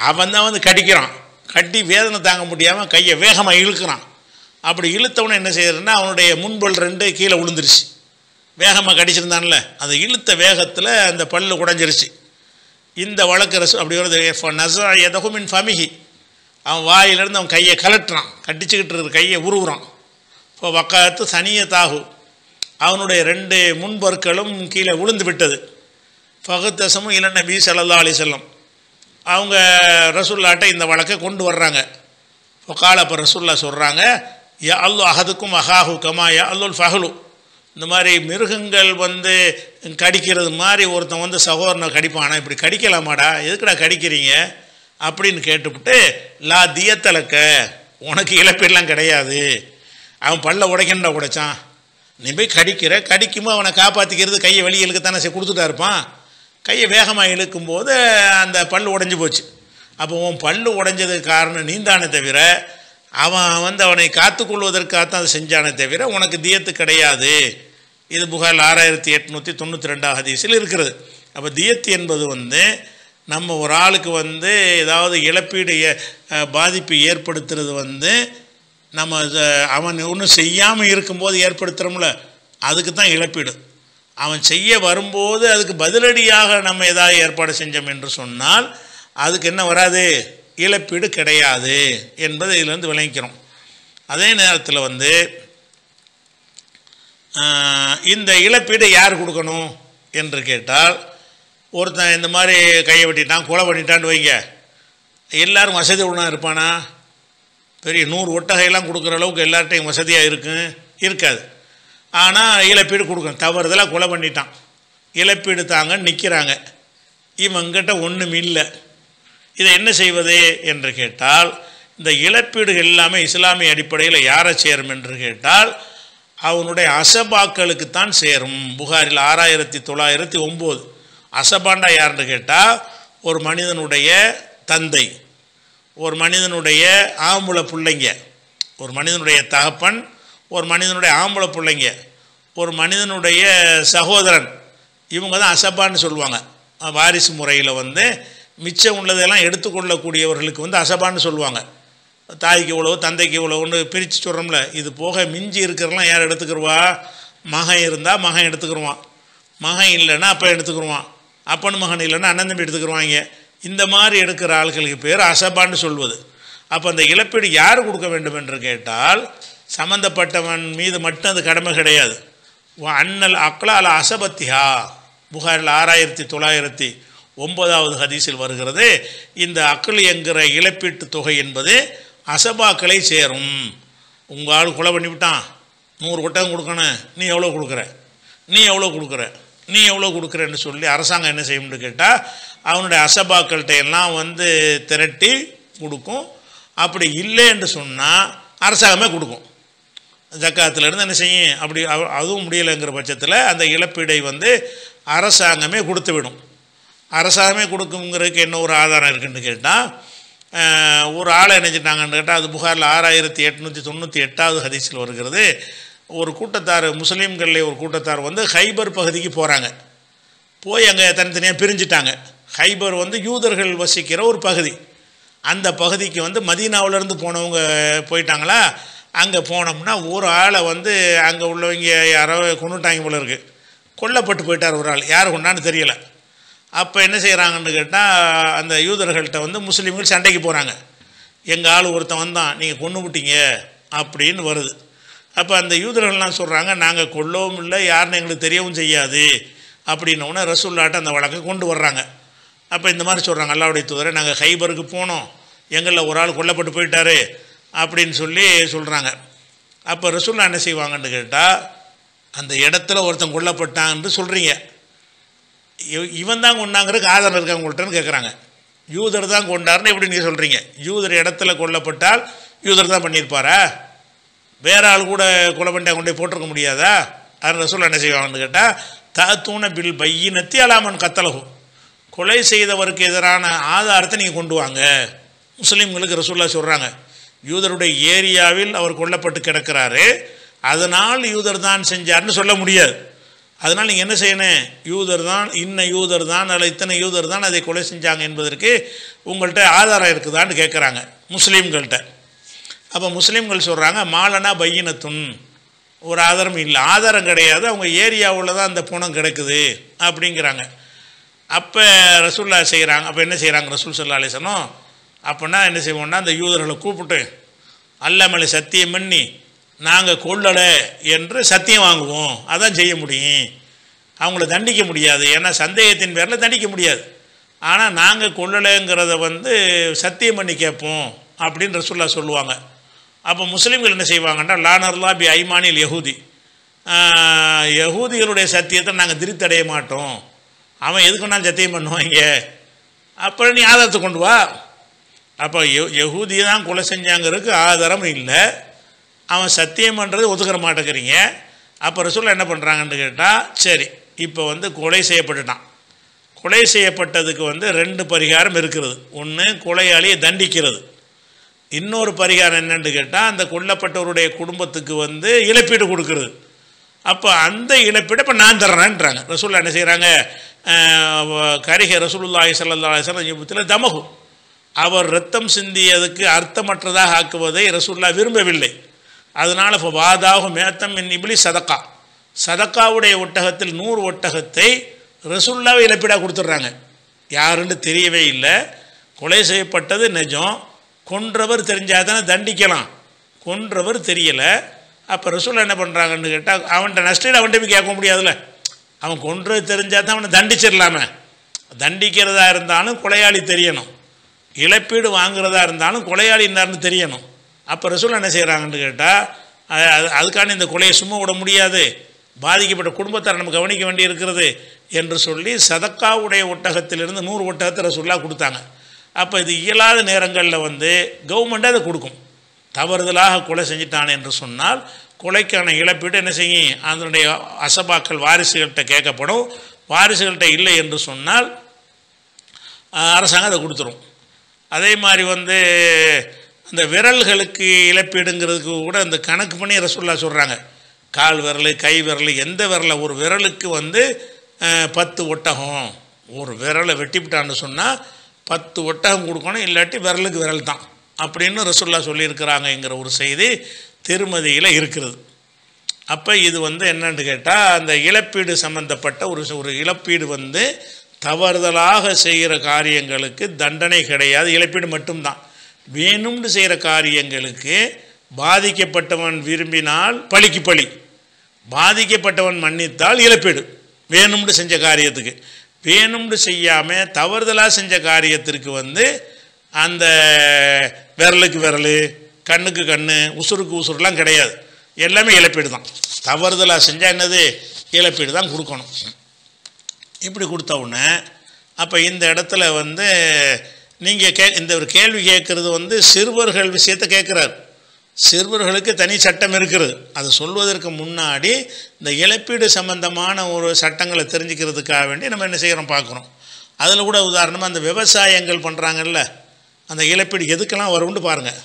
அவன் தான் கடிக்கிறான். கட்டி வேதனை தாங்க முடியாமல் கையை வேகமாக இழுக்கிறான். அப்படி இழுத்தவனை என்ன செய்யறதுன்னா அவனுடைய முன்பல் ரெண்டு கீழே விழுந்துருச்சு. வேகமாக கடிச்சிருந்தான்ல, அந்த இழுத்த வேகத்தில் அந்த பல்லு உடைஞ்சிருச்சு. இந்த வழக்கு அப்படி வருது, நசா எதகுமின் ஃபமிஹி, அவன் வாயிலிருந்து அவன் கையை கலட்டுறான், கடிச்சுக்கிட்டு இருக்கிற கையை உருவுறான். இப்போ வக்காத்து சனியத்தாகு, அவனுடைய ரெண்டு முன்பற்களும் கீழே விழுந்து விட்டது. ஃபகத்தசமும் இல நபி ஸல்லல்லாஹு அலைஹி வஸல்லம், அவங்க ரசூல்லாட்ட இந்த வழக்கை கொண்டு வர்றாங்க. இப்போ காலப்போ ரசூல்லா சொல்கிறாங்க, யா அல்லு அஹதுக்கும் அஹாஹு கமா யா அல்லுல் ஃபஹலு, இந்த மாதிரி மிருகங்கள் கடிக்கிறது மாதிரி ஒருத்தன் சகோதரனை கடிப்பானா, இப்படி கடிக்கலாமாடா, எதுக்குடா கடிக்கிறீங்க அப்படின்னு கேட்டுவிட்டு, லா தியத்தலக்க, உனக்கு இழப்பெல்லாம் கிடையாது, அவன் பல்ல உடைக்கண்டா உடைச்சான், நீ போய் கடிக்கிற, கடிக்கும்போது அவனை காப்பாற்றிக்கிறது கையை வெளியே இழுக்கத்தானே கொடுத்துட்டா இருப்பான். கையை வேகமாக இழுக்கும்போது அந்த பல்லு உடைஞ்சி போச்சு. அப்போ உன் பல்லு உடைஞ்சதுக்கு காரணம் நீந்தானே தவிர அவன் அவனை காத்துக்கொள்வதற்காகத்தான் அதை செஞ்சானே தவிர உனக்கு தியத்து கிடையாது. இது புகாரில் 6892 ஹதீஸில் இருக்கிறது. அப்போ தியத்து என்பது நம்ம ஒரு ஆளுக்கு ஏதாவது இழப்பீடு பாதிப்பு ஏற்படுத்துறது நம்ம அவன் ஒன்றும் செய்யாமல் இருக்கும்போது ஏற்படுத்துகிறோம்ல, அதுக்கு தான் இழப்பீடு. அவன் செய்ய வரும்போது அதுக்கு பதிலடியாக நம்ம ஏதாவது ஏற்பாடு செஞ்சோம் என்று சொன்னால் அதுக்கு என்ன வராது, இழப்பீடு கிடையாது என்பதை இதிலிருந்து விளங்கிக்கிறோம். அதே நேரத்தில் இந்த இழப்பீடு யார் கொடுக்கணும் என்று கேட்டால், ஒருத்தன் இந்த மாதிரி கையை வெட்டிட்டான், கொலை பண்ணிட்டான்னு வைங்க, எல்லோரும் வசதி உடனே இருப்பானா, பெரிய 100 ஒட்டகையெல்லாம் கொடுக்குற அளவுக்கு எல்லார்ட்டையும் வசதியாக இருக்காது. ஆனால் இழப்பீடு கொடுக்கணும், தவறுதலாக கொலை பண்ணிட்டான், இழப்பீடு தாங்கன்னு நிற்கிறாங்க, இவங்கிட்ட ஒன்றும் இல்லை. இதை என்ன செய்வது என்று கேட்டால், இந்த இழப்பீடு எல்லாமே இஸ்லாமிய அடிப்படையில் யாரை சேரும் என்று கேட்டால் அவனுடைய அசபாக்களுக்குத்தான் சேரும். புகாரில் 6909. அசபாண்டா யாருன்னு கேட்டால், ஒரு மனிதனுடைய தந்தை, ஒரு மனிதனுடைய ஆம்பளை பிள்ளைங்க, ஒரு மனிதனுடைய தகப்பன், ஒரு மனிதனுடைய ஆம்பளை பிள்ளைங்க, ஒரு மனிதனுடைய சகோதரன், இவங்க தான் அசபான்னு சொல்லுவாங்க. வாரிசு முறையில் மிச்சம் உள்ளதெல்லாம் எடுத்துக்கொள்ளக்கூடியவர்களுக்கு அசபான்னு சொல்லுவாங்க. தாய்க்கு இவ்வளவு தந்தைக்கு இவ்வளவுன்னு பிரித்து சொல்கிறோம்ல, இது போக மிஞ்சி இருக்கிறலாம் யார் எடுத்துக்கிடுவா, மகன் இருந்தால் மகன் எடுத்துக்கிடுவான், மகன் இல்லைன்னா அப்போ எடுத்துக்கிடுவான், அப்பன் மகன் இல்லைன்னா அண்ணன் தம்பி எடுத்துக்கிடுவாங்க. இந்த மாதிரி எடுக்கிற ஆள்களுக்கு பேர் அசபான்னு சொல்வது. அப்போ அந்த இழப்பீடு யார் கொடுக்க வேண்டும் என்று கேட்டால், சம்மந்தப்பட்டவன் மீது மட்டும் அது கடமை கிடையாது. அண்ணல் அக்லால் அசபத்தியா, புகாரில் 6909 ஹதீஸில் வருகிறது. இந்த அக்லி என்கிற இழப்பீட்டு தொகை என்பது அசபாக்களை சேரும். உங்கள் ஆள் கொலை பண்ணிவிட்டான், 100 ஒட்டகம் கொடுக்கணும், நீ எவ்வளோ கொடுக்குறன்னு சொல்லி அரசாங்கம் என்ன செய்யும்னு கேட்டால் அவனுடைய அசபாக்கள்கிட்ட எல்லாம் திரட்டி கொடுக்கும். அப்படி இல்லை என்று சொன்னால் அரசாங்கமே கொடுக்கும், ஜக்காத்துலேருந்து என்ன செய்யும். அப்படி அதுவும் முடியலைங்கிற பட்சத்தில் அந்த இழப்பீடை அரசாங்கமே கொடுத்து விடும். அரசாங்கமே கொடுக்குங்கிறதுக்கு என்ன ஒரு ஆதாரம் இருக்குதுன்னு கேட்டால், ஒரு ஆளை நினைச்சிட்டாங்கன்னு கேட்டால், அது புகாரில் 6898 ஹதீஸில் வருகிறது. ஒரு கூட்டத்தார் முஸ்லீம்களில் ஒரு கூட்டத்தார் வந்து ஹைபர் பகுதிக்கு போகிறாங்க. போய் அங்கே தனித்தனியாக பிரிஞ்சிட்டாங்க. ஹைபர் வந்து யூதர்கள் வசிக்கிற ஒரு பகுதி. அந்த பகுதிக்கு வந்து மதீனாவிலேருந்து போனவங்க போயிட்டாங்களா, அங்கே போனோம்னா ஒரு ஆளை வந்து அங்கே உள்ளவங்க யாரோ கொண்டுட்டாங்க போல இருக்குது, கொல்லப்பட்டு போயிட்டார் ஒரு ஆள். யார் கொண்டான்னு தெரியலை. அப்போ என்ன செய்கிறாங்கன்னு கேட்டால் அந்த யூதர்கள்ட்ட வந்து முஸ்லீம்கள் சண்டைக்கு போகிறாங்க. எங்கள் ஆள் ஒருத்தன் வந்தான், நீங்கள் கொண்டு விட்டீங்க அப்படின்னு வருது. அப்போ அந்த யூதர்கள்லாம் சொல்கிறாங்க, நாங்கள் கொல்லவும் இல்லை, யாருன்னு எங்களுக்கு தெரியவும் செய்யாது அப்படின்னோடனே ரசூல்லாட்ட அந்த வழக்கை கொண்டு வர்றாங்க. அப்போ இந்த மாதிரி சொல்கிறாங்க, அல்லாஹ்வுடைய தூதரை நாங்கள் ஹைபருக்கு போனோம், எங்களில் ஒரு ஆள் கொல்லப்பட்டு போயிட்டாரு அப்படின்னு சொல்லி சொல்கிறாங்க. அப்போ ரசூல்லா என்ன செய்வாங்கன்னு கேட்டால், அந்த இடத்துல ஒருத்தன் கொல்லப்பட்டான்னு சொல்கிறீங்க, இவன் தான் கொண்டாங்கிறதுக்கு ஆதாரம் இருக்கா உங்கள்கிட்டன்னு கேட்குறாங்க. யூதர் தான் கொண்டாருன்னு எப்படி நீங்கள் சொல்கிறீங்க? யூதர் இடத்துல கொல்லப்பட்டால் யூதர் தான் பண்ணியிருப்பாரா? வேற ஆள் கூட கொலை பண்ணிட்டா கொண்டு போட்டிருக்க முடியாதா? அது ரசூல்லா என்ன செய்வாங்கன்னு கேட்டால், தாத்தூன பில் பையினத்தி அலாமன் கத்தலகும், கொலை செய்தவருக்கு எதிரான ஆதாரத்தை நீங்கள் கொண்டு வாங்க. முஸ்லீம்களுக்கு ரசூல்லா சொல்கிறாங்க, யூதருடைய ஏரியாவில் அவர் கொல்லப்பட்டு கிடக்கிறாரு, அதனால் யூதர் தான் செஞ்சார்னு சொல்ல முடியாது. அதனால் நீங்கள் என்ன செய்யணும், யூதர் தான், இன்ன யூதர் தான், அல்ல இத்தனை யூதர் தான் அதை கொலை செஞ்சாங்க என்பதற்கு உங்கள்கிட்ட ஆதாரம் இருக்குதான்னு கேட்குறாங்க முஸ்லீம்கள்கிட்ட. அப்போ முஸ்லீம்கள் சொல்கிறாங்க, மாலனா பையினத்துன், ஒரு ஆதாரம் இல்லை, ஆதாரம் கிடையாது, அவங்க ஏரியாவில் தான் அந்த பணம் கிடைக்குது அப்படிங்கிறாங்க. அப்போ ரசூல்லா செய்கிறாங்க. அப்போ என்ன செய்கிறாங்க ரசூல் சல்லா அலிசனும், அப்படின்னா என்ன செய்வோம்னா, அந்த யூதர்களை கூப்பிட்டு அல்லாமலை சத்தியம் பண்ணி நாங்கள் கொள்ளலை என்று சத்தியம் வாங்குவோம், அதான் செய்ய முடியும். அவங்கள தண்டிக்க முடியாது, ஏன்னா சந்தேகத்தின் பேரில் தண்டிக்க முடியாது. ஆனால் நாங்கள் கொள்ளலைங்கிறத வந்து சத்தியம் பண்ணி கேட்போம் அப்படின்னு ரசூல்லா சொல்லுவாங்க. அப்போ முஸ்லீம்கள் என்ன செய்வாங்கன்னா, லானர்லா பி ஐமானில் யகூதி, யகூதிகளுடைய சத்தியத்தை நாங்கள் திருத்தடைய மாட்டோம், அவன் எதுக்குன்னாலும் சத்தியம் பண்ணுவாங்க, அப்புறம் நீ ஆதாரத்தை கொண்டு வா. அப்போ யகூதி தான் கொலை செஞ்சாங்கிறதுக்கு ஆதாரம் இல்லை, அவன் சத்தியம் பண்ணுறது ஒதுக்கிற மாட்டேங்கிறீங்க. அப்போ ரசூல்லா என்ன பண்ணுறாங்கன்னு கேட்டால், சரி இப்போ வந்து கொலை செய்யப்பட்டுட்டான், கொலை செய்யப்பட்டதுக்கு வந்து ரெண்டு பரிகாரம் இருக்கிறது. ஒன்று கொலையாளியை தண்டிக்கிறது, இன்னொரு பரிகாரம் என்னென்னு கேட்டால் அந்த கொல்லப்பட்டவருடைய குடும்பத்துக்கு வந்து இழப்பீடு கொடுக்குறது. அப்போ அந்த இழப்பீடு இப்போ நான் தர்றேன்றாங்க. ரசூல்லா என்ன செய்கிறாங்க, கரிகை ரசூலுல்லாஹி ஸல்லல்லாஹு அலைஹி வஸல்லம் யுபத்தில் தமகு, அவர் ரத்தம் சிந்தியதுக்கு அர்த்தமற்றதாக ஆக்குவதை ரசூல்லா விரும்பவில்லை. அதனால் இப்போ வாதாகும் மேத்தம் என் இப்ளி சதக்கா, சதக்காவுடைய ஒட்டகத்தில் 100 ஒட்டகத்தை ரசூல்லாவை இழப்பீடாக கொடுத்துட்றாங்க. யாருன்னு தெரியவே இல்லை, கொலை செய்யப்பட்டது நிஜம், கொன்றவர் தெரிஞ்சால் தானே தண்டிக்கலாம், கொன்றவர் தெரியலை. அப்போ ரசூல்லா என்ன பண்ணுறாங்கன்னு கேட்டால், அவன்கிட்ட நஷ்டீடு அவன்கிட்ட போய் கேட்க முடியாதுல்ல, அவன் கொன்றது தெரிஞ்சால் தான் அவனை தண்டிச்சிடலாமே. தண்டிக்கிறதா இருந்தாலும் கொலையாளி தெரியணும், இழப்பீடு வாங்குறதா இருந்தாலும் கொலையாளி இருந்தாருன்னு தெரியணும். அப்போ ரசூல்லா என்ன செய்கிறாங்கன்னு கேட்டால், அதுக்கான இந்த கொலையை சும்மா விட முடியாது, பாதிக்கப்பட்ட குடும்பத்தார் நம்ம கவனிக்க வேண்டி இருக்கிறது என்று சொல்லி சதக்காவுடைய ஒட்டகத்திலிருந்து 100 ஒட்டகத்தை ரசூல்லா கொடுத்தாங்க. அப்போ இது இயலாத நேரங்களில் வந்து கவர்மெண்ட்டு அதை கொடுக்கும். தவறுதலாக கொலை செஞ்சிட்டான் என்று சொன்னால் கொலைக்கான இழப்பீடு என்ன செய்யும், அதனுடைய அசபாக்கள் வாரிசுகள்கிட்ட கேட்கப்படும். வாரிசுகள்கிட்ட இல்லை என்று சொன்னால் அரசாங்கம் அதை கொடுத்துரும். அதே மாதிரி வந்து அந்த விரல்களுக்கு இழப்பீடுங்கிறதுக்கு கூட அந்த கணக்கு பண்ணி ரசூல்லா சொல்கிறாங்க. கால் விரல், கை விரல், எந்த விரலை, ஒரு விரலுக்கு வந்து 10 ஒட்டகம், ஒரு விரலை வெட்டிவிட்டான்னு சொன்னால் 10 ஒட்டகம் கொடுக்கணும், இல்லாட்டி விரலுக்கு விரல் தான் அப்படின்னு ரசூல்லா சொல்லியிருக்கிறாங்கங்கிற ஒரு செய்தி திருமதியில் இருக்கிறது. அப்போ இது வந்து என்னென்னு கேட்டால், அந்த இழப்பீடு சம்பந்தப்பட்ட ஒரு இழப்பீடு வந்து தவறுதலாக செய்கிற காரியங்களுக்கு தண்டனை கிடையாது, இழப்பீடு மட்டும்தான். வேணும்னு செய்கிற காரியங்களுக்கு பாதிக்கப்பட்டவன் விரும்பினால் பழிக்கு பழி, பாதிக்கப்பட்டவன் மன்னித்தால் இழப்பீடு. வேணும்னு செஞ்ச காரியத்துக்கு, வேணும்னு செய்யாமல் தவறுதலாக செஞ்ச காரியத்திற்கு வந்து அந்த விரலுக்கு விரல், கண்ணுக்கு கண், உசுருக்கு உசுருலாம் கிடையாது, எல்லாமே இழப்பீடு தான். தவறுதலாக செஞ்சால் என்னது, இழப்பீடு தான் கொடுக்கணும். இப்படி கொடுத்த உடனே அப்போ இந்த இடத்துல வந்து நீங்கள் இந்த ஒரு கேள்வி கேட்குறது வந்து சிறுவர்கள் விஷயத்தை கேட்குறாரு. சிறுவர்களுக்கு தனி சட்டம் இருக்கிறது. அது சொல்வதற்கு முன்னாடி இந்த இழப்பீடு சம்பந்தமான ஒரு சட்டங்களை தெரிஞ்சுக்கிறதுக்காக வேண்டி நம்ம என்ன செய்கிறோம் பார்க்குறோம். அதில் கூட உதாரணமாக அந்த விவசாயங்கள் பண்ணுறாங்கல்ல, அந்த இழப்பீடு எதுக்கெல்லாம் வரும்னு பாருங்கள்.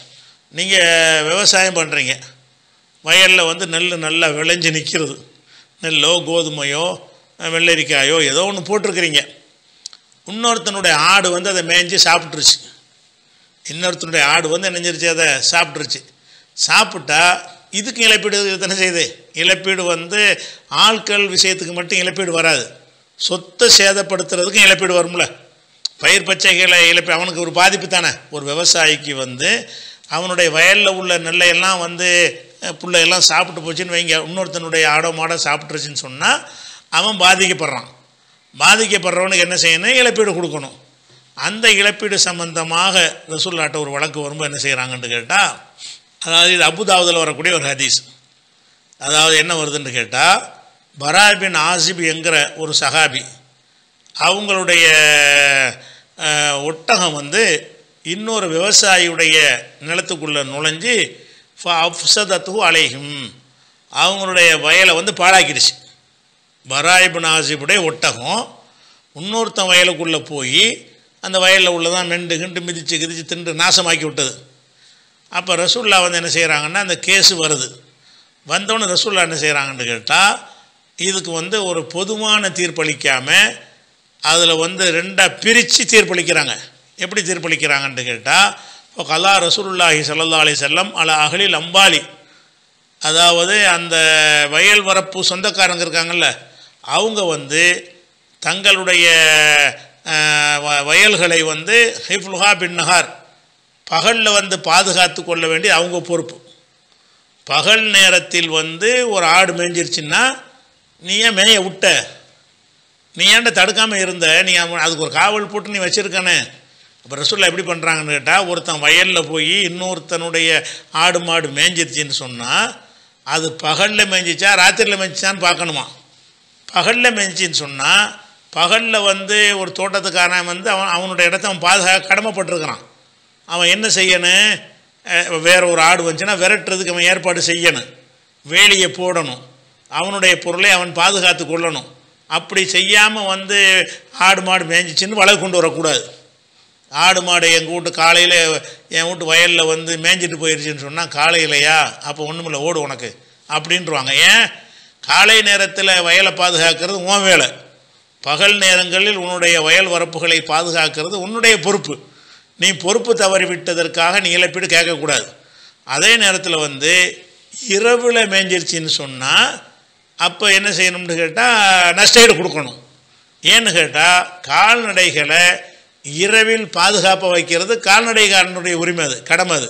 நீங்கள் விவசாயம் பண்ணுறீங்க, வயலில் வந்து நெல் நல்லா விளைஞ்சு நிற்கிறது. நெல்லோ கோதுமையோ வெள்ளரிக்காயோ ஏதோ ஒன்று போட்டிருக்கிறீங்க. இன்னொருத்தனுடைய ஆடு வந்து அதை மேய்ஞ்சி சாப்பிட்ருச்சு. இன்னொருத்தனுடைய ஆடு வந்து நினைஞ்சிருச்சு, அதை சாப்பிட்ருச்சு. சாப்பிட்டா இதுக்கு இழப்பீடு தானே செய்யுது. இழப்பீடு வந்து ஆட்கள் விஷயத்துக்கு மட்டும் இழப்பீடு வராது, சொத்தை சேதப்படுத்துறதுக்கும் இழப்பீடு வரும்ல. பயிர் பச்சைகளை இழப்பீடு அவனுக்கு ஒரு பாதிப்பு தானே. ஒரு விவசாயிக்கு வந்து அவனுடைய வயலில் உள்ள நெல்லையெல்லாம் வந்து பிள்ளையெல்லாம் சாப்பிட்டு போச்சுன்னு வைங்க, இன்னொருத்தனுடைய ஆடோ மாடோ சாப்பிட்ருச்சுன்னு சொன்னால் அவன் பாதிக்கப்படுறான். பாதிக்கப்படுறவனுக்கு என்ன செய்யணும்? இழப்பீடு கொடுக்கணும். அந்த இழப்பீடு சம்பந்தமாக ரசூல்லாட்ட ஒரு வழக்கு வரும்போது என்ன செய்கிறாங்கன்னு கேட்டால், அதாவது இது அபுதாவுதில் வரக்கூடிய ஒரு ஹதீஸ். அதாவது என்ன வருதுன்னு கேட்டால், பராய் பின் ஆசிப் என்கிற ஒரு சஹாபி அவங்களுடைய ஒட்டகம் வந்து இன்னொரு விவசாயியுடைய நிலத்துக்குள்ளே நுழைஞ்சு அஃப்சதத்து அலைஹிம், அவங்களுடைய வயலை வந்து பாழாக்கிடுச்சு. பராய் பின் ஆசிபுடைய ஒட்டகம் இன்னொருத்தன் வயலுக்குள்ளே போய் அந்த வயலில் உள்ளதான் நெண்டு கிண்டு மிதித்து கிதித்து திண்டு நாசமாக்கி விட்டது. அப்போ ரசூல்லா வந்து என்ன செய்கிறாங்கன்னா, அந்த கேஸு வருது. வந்தவொடனே ரசூல்லா என்ன செய்கிறாங்கன்னு கேட்டால், இதுக்கு வந்து ஒரு பொதுவான தீர்ப்பளிக்காமல் அதில் வந்து ரெண்டாக பிரித்து தீர்ப்பளிக்கிறாங்க. எப்படி தீர்ப்பளிக்கிறாங்கன்னு கேட்டால், இப்போ கலா ரசூலுல்லாஹி ஸல்லல்லாஹு அலைஹி வஸல்லம் அலா அஹ்லில் அம்பாலி, அதாவது அந்த வயல் வரப்பு சொந்தக்காரங்க இருக்காங்கல்ல, அவங்க வந்து தங்களுடைய வயல்களை வந்து ஹிஃப்லுஹா பின்னஹார், பகலில் வந்து பாதுகாத்து கொள்ள வேண்டிய அவங்க பொறுப்பு. பகல் நேரத்தில் வந்து ஒரு ஆடு மேய்ஞ்சிருச்சுன்னா நீ ஏன் மேய விட்ட, நீ ஏன்ட்ட தடுக்காமல் இருந்த, நீ அதுக்கு ஒரு காவல் போட்டு நீ வச்சுருக்கானே. இப்போ ரசூல்லா எப்படி பண்ணுறாங்கன்னு கேட்டால், ஒருத்தன் வயலில் போய் இன்னொருத்தனுடைய ஆடு மாடு மேய்ஞ்சிருச்சின்னு சொன்னால் அது பகலில் மேய்ஞ்சிச்சா ராத்திரியில் மேய்ஞ்சிச்சான்னு பார்க்கணுமா. பகலில் மேய்ஞ்சின்னு சொன்னால் பகலில் வந்து ஒரு தோட்டத்துக்காரன் வந்து அவனுடைய இடத்த அவன் பாதுகாக்க கடமைப்பட்டிருக்கிறான். அவன் என்ன செய்யணும்? வேறு ஒரு ஆடு வந்துச்சுன்னா விரட்டுறதுக்கு அவன் ஏற்பாடு செய்யணும், வேலியை போடணும், அவனுடைய பொருளை அவன் பாதுகாத்து கொள்ளணும். அப்படி செய்யாமல் வந்து ஆடு மாடு மேய்ஞ்சிச்சின்னு வளை கொண்டு வரக்கூடாது. ஆடு மாடு எங்கள் வீட்டு காலையில் என் வீட்டு வயலில் வந்து மேய்ஞ்சிட்டு போயிடுச்சின்னு சொன்னால், காலையிலையா அப்போ ஒன்றுமில்லை ஓடு உனக்கு அப்படின்ட்டுருவாங்க. ஏன்? காலை நேரத்தில் வயலை பாதுகாக்கிறது உன் வேலை, பகல் நேரங்களில் உன்னுடைய வயல் வரப்புகளை பாதுகாக்கிறது உன்னுடைய பொறுப்பு. நீ பொறுப்பு தவறி விட்டதற்காக நீ இழப்பீடு கேட்கக்கூடாது. அதே நேரத்தில் வந்து இரவில் மேய்ஞ்சிருச்சின்னு சொன்னால் அப்போ என்ன செய்யணும்னு கேட்டால் நஷ்டஈடு கொடுக்கணும். ஏன்னு கேட்டால் கால்நடைகளை இரவில் பாதுகாப்பாக வைக்கிறது கால்நடைக்காரனுடைய உரிமை, அது கடமை. அது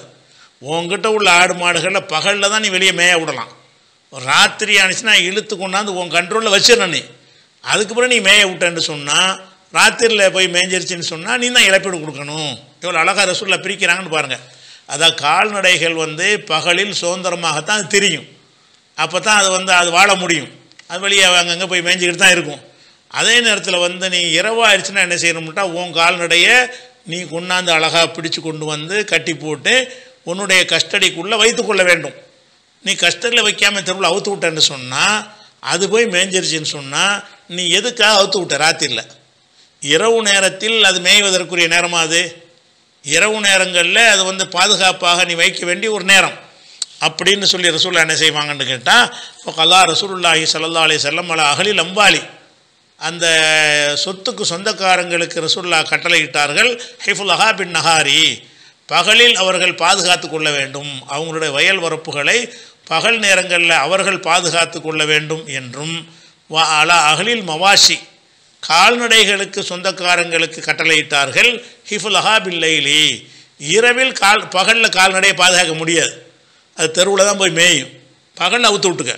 உங்ககிட்ட உள்ள ஆடு மாடுகளில் பகலில் தான் நீ வெளியே மேய விடலாம். ராத்திரி ஆனிச்சுன்னா இழுத்து கொண்டாந்து உன் கண்ட்ரோலில் வச்சிடணும். நீ அதுக்கப்புறம் நீ மேய விட்டேன்னு சொன்னால், ராத்திரியில் போய் மேய்ஞ்சிருச்சின்னு சொன்னால் நீ தான் இழப்பீடு கொடுக்கணும். எவ்வளோ அழகாக ரசூலில் பிரிக்கிறாங்கன்னு பாருங்கள். அதான் கால்நடைகள் வந்து பகலில் சுதந்திரமாகத்தான் அது தெரியும், அப்போ தான் அது வந்து அது வாழ முடியும். அது வெளியே அங்கங்கே போய் மேய்ஞ்சிக்கிட்டு தான் இருக்கும். அதே நேரத்தில் வந்து நீ இரவாயிருச்சுன்னா என்ன செய்யணும்ட்டா, உன் கால்நடையை நீ கொண்டாந்து அழகாக பிடிச்சு கொண்டு வந்து கட்டி போட்டு உன்னுடைய கஸ்டடிக்குள்ளே வைத்துக்கொள்ள வேண்டும். நீ கஸ்டடியில் வைக்காமல் தெருவில் அவுத்து விட்டேன்னு சொன்னால், அது போய் மேய்ஞ்சிருச்சின்னு சொன்னால், நீ எதுக்காக அவுத்து விட்ட? ராத்திரியில் இரவு நேரத்தில் அது மேய்வதற்குரிய நேரமாக, அது இரவு நேரங்களில் அது வந்து பாதுகாப்பாக நீ வைக்க வேண்டிய ஒரு நேரம் அப்படின்னு சொல்லி ரசூல்லா என்ன செய்வாங்கன்னு கேட்டால், இப்போ கலா ரசூலுல்லாஹி ஸல்லல்லாஹு அலைஹி வஸல்லம் அலா அஹ்லில் அம்பாலி, அந்த சொத்துக்கு சொந்தக்காரங்களுக்கு ரசூல்லா கட்டளையிட்டார்கள் ஹிஃபுலஹா பின் நஹாரி, பகலில் அவர்கள் பாதுகாத்து கொள்ள வேண்டும், அவங்களுடைய வயல் வரப்புகளை பகல் நேரங்களில் அவர்கள் பாதுகாத்து கொள்ள வேண்டும் என்றும், அலா அஹ்லில் மவாஷி, கால்நடைகளுக்கு சொந்தக்காரங்களுக்கு கட்டளையிட்டார்கள் ஹிஃபுலஹா பின் லைலி, இரவில் பகலில் கால்நடையை பாதுகாக்க முடியாது, அது தெருவில் தான் போய் மேயும், பகலில் அவுத்து விட்டுக்க,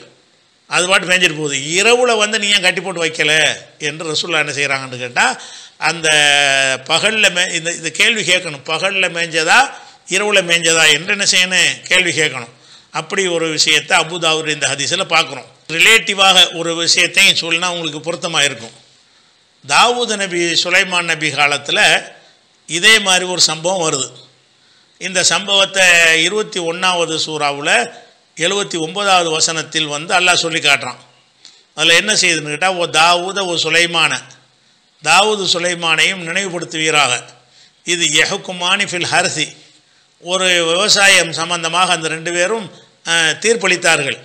அது பாட்டு மேய்ஞ்சிட்டு போகுது, இரவில் வந்து நீ ஏன் கட்டி போட்டு வைக்கலை என்று ரசூல்லா என்ன செய்கிறாங்கன்னு கேட்டால், அந்த பகலில் இந்த கேள்வி கேட்கணும், பகலில் மேய்ஞ்சதா இரவில் மேய்ஞ்சதா என்று என்ன செய்யணும்? கேள்வி கேட்கணும். அப்படி ஒரு விஷயத்தை அபுதாவுர் இந்த ஹதீஸில் பார்க்குறோம். ரிலேட்டிவாக ஒரு விஷயத்தையும் சொல்லினா உங்களுக்கு பொருத்தமாக இருக்கும். தாவூது நபி சுலைமான் நபி காலத்தில் இதே மாதிரி ஒரு சம்பவம் வருது. இந்த சம்பவத்தை 21வது சூறாவில் 79வது வசனத்தில் வந்து அல்லாஹ் சொல்லி காட்டுறான். அதில் என்ன செய்யுதுன்னு கேட்டால், ஓ தாவூத ஓ சுலைமான, தாவூது சுலைமானையும் நினைவுபடுத்துவீராக, இது எஹுக்குமானி ஃபில் ஹர்சி, ஒரு விவசாயம் சம்பந்தமாக அந்த ரெண்டு பேரும் தீர்ப்பளித்தார்கள்.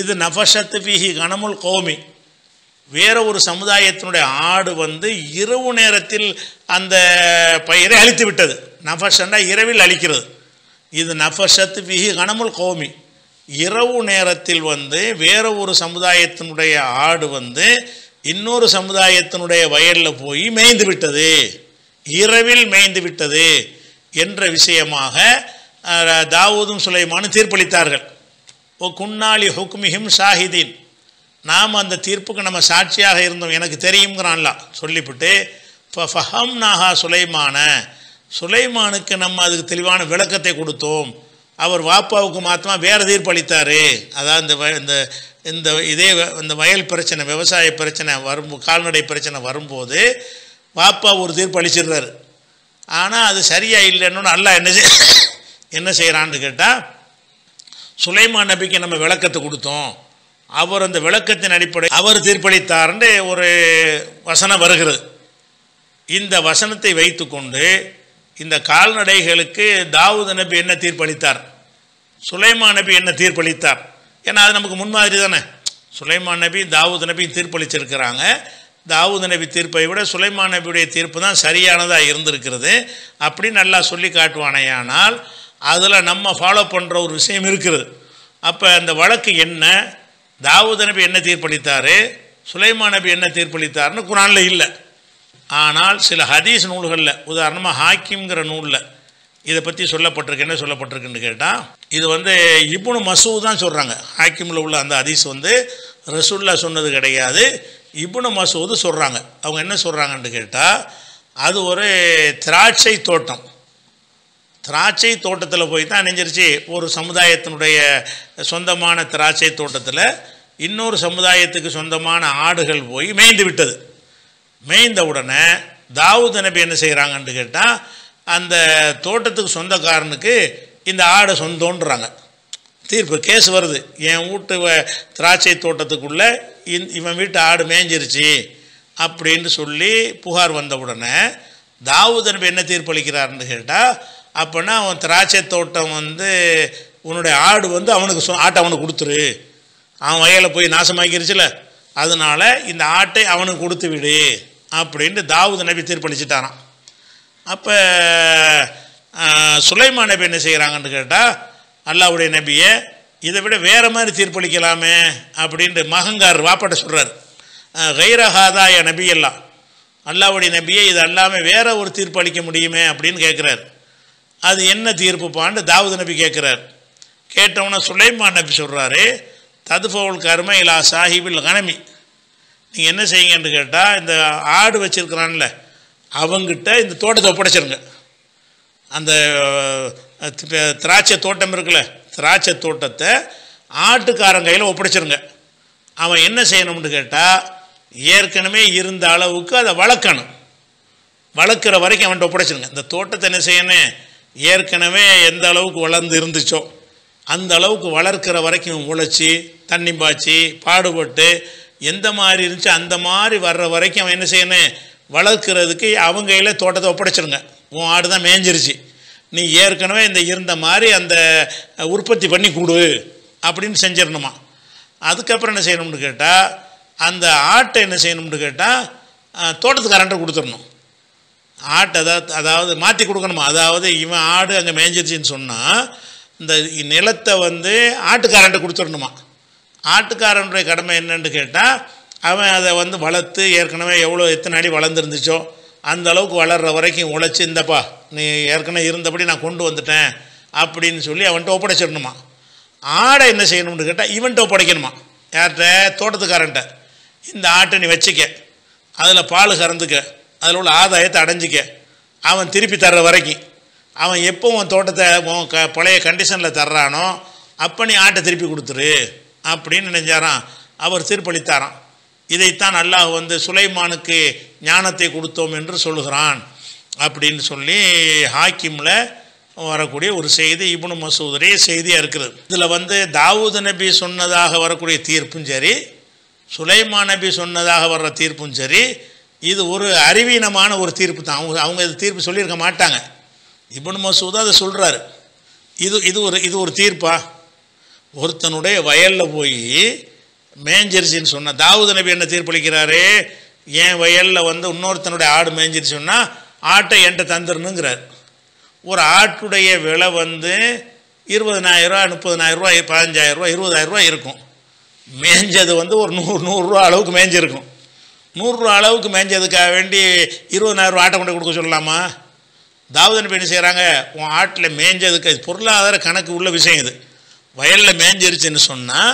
இது நஃபஷத் ஃபீஹி கனமுல் கௌமி, வேற ஒரு சமுதாயத்தினுடைய ஆடு வந்து இரவு நேரத்தில் அந்த பயிரை அழித்து விட்டது. நஃபஷன்னா இரவில் அழிக்கிறது. இது நஃபஷத் ஃபீஹி கனமுல் கௌமி, இரவு நேரத்தில் வந்து வேற ஒரு சமுதாயத்தினுடைய ஆடு வந்து இன்னொரு சமுதாயத்தினுடைய வயலில் போய் மேய்ந்து விட்டது, இரவில் மேய்ந்து விட்டது என்ற விஷயமாக தாவூதும் சுலைமானும் தீர்ப்பளித்தார்கள். ஓ குன்னாலி ஹுக்மிஹிம் ஷாஹிதீன், நாம் அந்த தீர்ப்புக்கு நம்ம சாட்சியாக இருந்தோம், எனக்கு தெரியுங்கிறான்ல சொல்லிவிட்டு ஃபஹம் நாஹா சுலைமான, சுலைமானுக்கு நம்ம அதுக்கு தெளிவான விளக்கத்தை கொடுத்தோம். அவர் வாப்பாவுக்கு மாத்திரமா வேறு தீர்ப்பளித்தார். அதாவது இந்த இந்த இதே இந்த வயல் பிரச்சனை, விவசாய பிரச்சனை வரும், கால்நடை பிரச்சனை வரும்போது வாப்பா ஒரு தீர்ப்பு அளிச்சிடுறாரு. ஆனால் அது சரியாக இல்லைன்னு அல்லாஹ் என்ன செய்கிறான்னு கேட்டால், சுலைமான் நபிக்கு நம்ம விளக்கத்தை கொடுத்தோம், அவர் அந்த விளக்கத்தின் அடிப்படை அவர் தீர்ப்பளித்தார்னு ஒரு வசனம் வருகிறது. இந்த வசனத்தை வைத்து கொண்டு இந்த கால்நடைகளுக்கு தாவூது நபி என்ன தீர்ப்பளித்தார், சுலைமான் நபி என்ன தீர்ப்பளித்தார், ஏன்னா அது நமக்கு முன்மாதிரி தானே. சுலைமான் நபி தாவூது நபியும் தீர்ப்பளிச்சிருக்கிறாங்க. தாவூது நபி தீர்ப்பை விட சுலைமான் நபியுடைய தீர்ப்பு தான் சரியானதாக இருந்திருக்கிறது அப்படின்னு நல்லா சொல்லி காட்டுவானேயானால் அதில் நம்ம ஃபாலோ பண்ணுற ஒரு விஷயம் இருக்கிறது. அப்போ அந்த வழக்கு என்ன, தாவூது நபி என்ன தீர்ப்பளித்தார், சுலைமான் நபி என்ன தீர்ப்பளித்தார்னு குர்ஆனில் இல்லை. ஆனால் சில ஹதீஸ் நூல்களில், உதாரணமாக ஹாக்கிம்ங்கிற நூலில் இதை பற்றி சொல்லப்பட்டிருக்கு. என்ன சொல்லப்பட்டிருக்குன்னு கேட்டால், இது வந்து இப்னு மசூத் தான் சொல்கிறாங்க. ஹாக்கிமில் உள்ள அந்த ஹதீஸ் வந்து ரசூலுல்லாஹ் சொன்னது கிடையாது, இப்னு மசூத் சொல்கிறாங்க. அவங்க என்ன சொல்கிறாங்கன்னு கேட்டால், அது ஒரு திராட்சை தோட்டம், திராட்சை தோட்டத்தில் போய் தான் நெஞ்சிருச்சு. ஒரு சமுதாயத்தினுடைய சொந்தமான திராட்சை தோட்டத்தில் இன்னொரு சமுதாயத்துக்கு சொந்தமான ஆடுகள் போய் மேய்ந்து விட்டது. மேய்ந்த உடனே தாவூது நபி என்ன செய்கிறாங்கன்னு கேட்டால், அந்த தோட்டத்துக்கு சொந்தக்காரனுக்கு இந்த ஆடை சொந்தோன்றாங்க. தீர்ப்பு கேஸ் வருது, என் வீட்டு திராட்சை தோட்டத்துக்குள்ளே இவன் வீட்டு ஆடு மேய்ஞ்சிருச்சு அப்படின்னு சொல்லி புகார் வந்த உடனே தாவூது நபி என்ன தீர்ப்பளிக்கிறாருன்னு கேட்டால், அப்படின்னா அவன் திராட்சை தோட்டம் வந்து உன்னுடைய ஆடு வந்து அவனுக்கு ஆட்டை அவனுக்கு கொடுத்துரு, அவன் வயலில் போய் நாசமாக்கிருச்சுல, அதனால் இந்த ஆட்டை அவனுக்கு கொடுத்து விடு அப்படின்ட்டு தாவூது நபி தீர்ப்பளிச்சிட்டானான். அப்போ சுலைமான் நபி என்ன செய்கிறாங்கன்னு கேட்டால், அல்லாஹ்வுடைய நபியை இதை விட வேறு மாதிரி தீர்ப்பளிக்கலாமே அப்படின்ட்டு மகங்கார் வாப்பாட்ட சொல்கிறார். கைரஹாதாய நபி, எல்லாம் அல்லாஹ்வுடைய நபியை இது அல்லாமல் வேறு ஒரு தீர்ப்பு அளிக்க முடியுமே அப்படின்னு கேட்குறார். அது என்ன தீர்ப்புப்பான்னு தாவூது நபி கேட்குறார். கேட்டவுடனே சுலைமான் நபி சொல்கிறாரு, ததுஃபவுல் கர்ம இலா சாஹிபில் கனமி, நீங்கள் என்ன செய்யுங்கன்னு கேட்டால், இந்த ஆடு வச்சுருக்கிறான்ல அவங்கிட்ட இந்த தோட்டத்தை ஒப்படைச்சிருங்க. அந்த திராட்சை தோட்டம் இருக்குல்ல, திராட்சை தோட்டத்தை ஆட்டுக்காரன் கையில் ஒப்படைச்சிருங்க. அவன் என்ன செய்யணும்னு கேட்டால், ஏற்கனவே இருந்த அளவுக்கு அதை வளர்க்கணும், வளர்க்குற வரைக்கும் அவன்கிட்ட ஒப்படைச்சிருங்க. இந்த தோட்டத்தை என்ன செய்யணும், ஏற்கனவே எந்த அளவுக்கு வளர்ந்து இருந்துச்சோ அந்த அளவுக்கு வளர்க்கிற வரைக்கும் உழைச்சி தண்ணி பாய்ச்சி பாடுபட்டு எந்த மாதிரி இருந்துச்சு அந்த மாதிரி வர்ற வரைக்கும் அவன் என்ன செய்யணும், வளர்க்குறதுக்கு அவங்க கையில் தோட்டத்தை ஒப்படைச்சிருங்க. உன் ஆடு தான் மேய்ஞ்சிருச்சு, நீ ஏற்கனவே இந்த இருந்த மாதிரி அந்த உற்பத்தி பண்ணி கொடு அப்படின்னு செஞ்சிடணுமா. அதுக்கப்புறம் என்ன செய்யணும்னு கேட்டால், அந்த ஆட்டை என்ன செய்யணும்னு கேட்டால் தோட்டத்துக்காரன்ட்ட கொடுத்துடணும். ஆட்டை அதாவது மாற்றி கொடுக்கணுமா. அதாவது இவன் ஆடு அங்கே மேய்ஞ்சிருச்சின்னு சொன்னால் இந்த நிலத்தை வந்து ஆட்டுக்காரன்ட்ட கொடுத்துடணுமா. ஆட்டுக்காரனுடைய கடமை என்னன்னு கேட்டால், அவன் அதை வந்து வளர்த்து ஏற்கனவே எவ்வளோ எத்தனை அடி வளர்ந்துருந்துச்சோ அந்த அளவுக்கு வளர்கிற வரைக்கும் உழைச்சி, இந்தப்பா நீ ஏற்கனவே இருந்தபடி நான் கொண்டு வந்துட்டேன் அப்படின்னு சொல்லி அவன்கிட்ட ஒப்படைச்சிடணுமா. ஆடை என்ன செய்யணும்னு கேட்டால், இவன்கிட்ட ஒப்படைக்கணுமா. யார்கிட்ட, தோட்டத்துக்காரன்ட்ட. இந்த ஆட்டை நீ வச்சிக்க, அதில் பால் கறந்துக்க, அதில் உள்ள ஆதாயத்தை அடைஞ்சிக்க, அவன் திருப்பி தர்ற வரைக்கும். அவன் எப்போ உன் தோட்டத்தை பழைய கண்டிஷனில் தர்றானோ அப்போ நீ ஆட்டை திருப்பி கொடுத்துரு அப்படின்னு நினைச்சாரான். அவர் தீர்ப்பளித்தாரான். இதைத்தான் அல்லாஹ் வந்து சுலைமானுக்கு ஞானத்தை கொடுத்தோம் என்று சொல்கிறான் அப்படின்னு சொல்லி ஹாக்கிமில் வரக்கூடிய ஒரு செய்தி, இப்னு மசூதுடைய செய்தியாக இருக்குது. இதில் வந்து தாவூது நபி சொன்னதாக வரக்கூடிய தீர்ப்பும் சரி, சுலைமான் நபி சொன்னதாக வர்ற தீர்ப்பும் சரி, இது ஒரு அறிவீனமான ஒரு தீர்ப்பு தான். அவங்க இது தீர்ப்பு சொல்லியிருக்க மாட்டாங்க. இப்னு மசூத் அதை சொல்கிறாரு. இது ஒரு தீர்ப்பா, ஒருத்தனுடைய வயலில் போய் மேய்ஞ்சிருச்சின்னு சொன்னால் தாவூது நபி என்ன தீர்ப்பளிக்கிறாரு, என் வயலில் வந்து இன்னொருத்தனுடைய ஆடு மேய்ஞ்சிருச்சுன்னா ஆட்டை என்கிட்ட தந்துடணுங்கிறார். ஒரு ஆட்டுடைய விலை வந்து 20,000 ரூபா 30,000 ரூபா 15,000 ரூபா 20,000 ரூபா இருக்கும். மேய்ஞ்சது வந்து ஒரு நூறுரூவா அளவுக்கு மேய்ஞ்சிருக்கும். 100 ரூபா அளவுக்கு மேய்ஞ்சதுக்காக வேண்டி 20,000 ரூபா ஆட்டை கொண்டு கொடுக்க சொல்லலாமா? தாவூது நபி என்ன செய்கிறாங்க, உன் ஆட்டில் மேய்ஞ்சதுக்கு பொருளாதார கணக்கு உள்ள விஷயம் இது. வயலில் மேய்ஞ்சிருச்சுன்னு சொன்னால்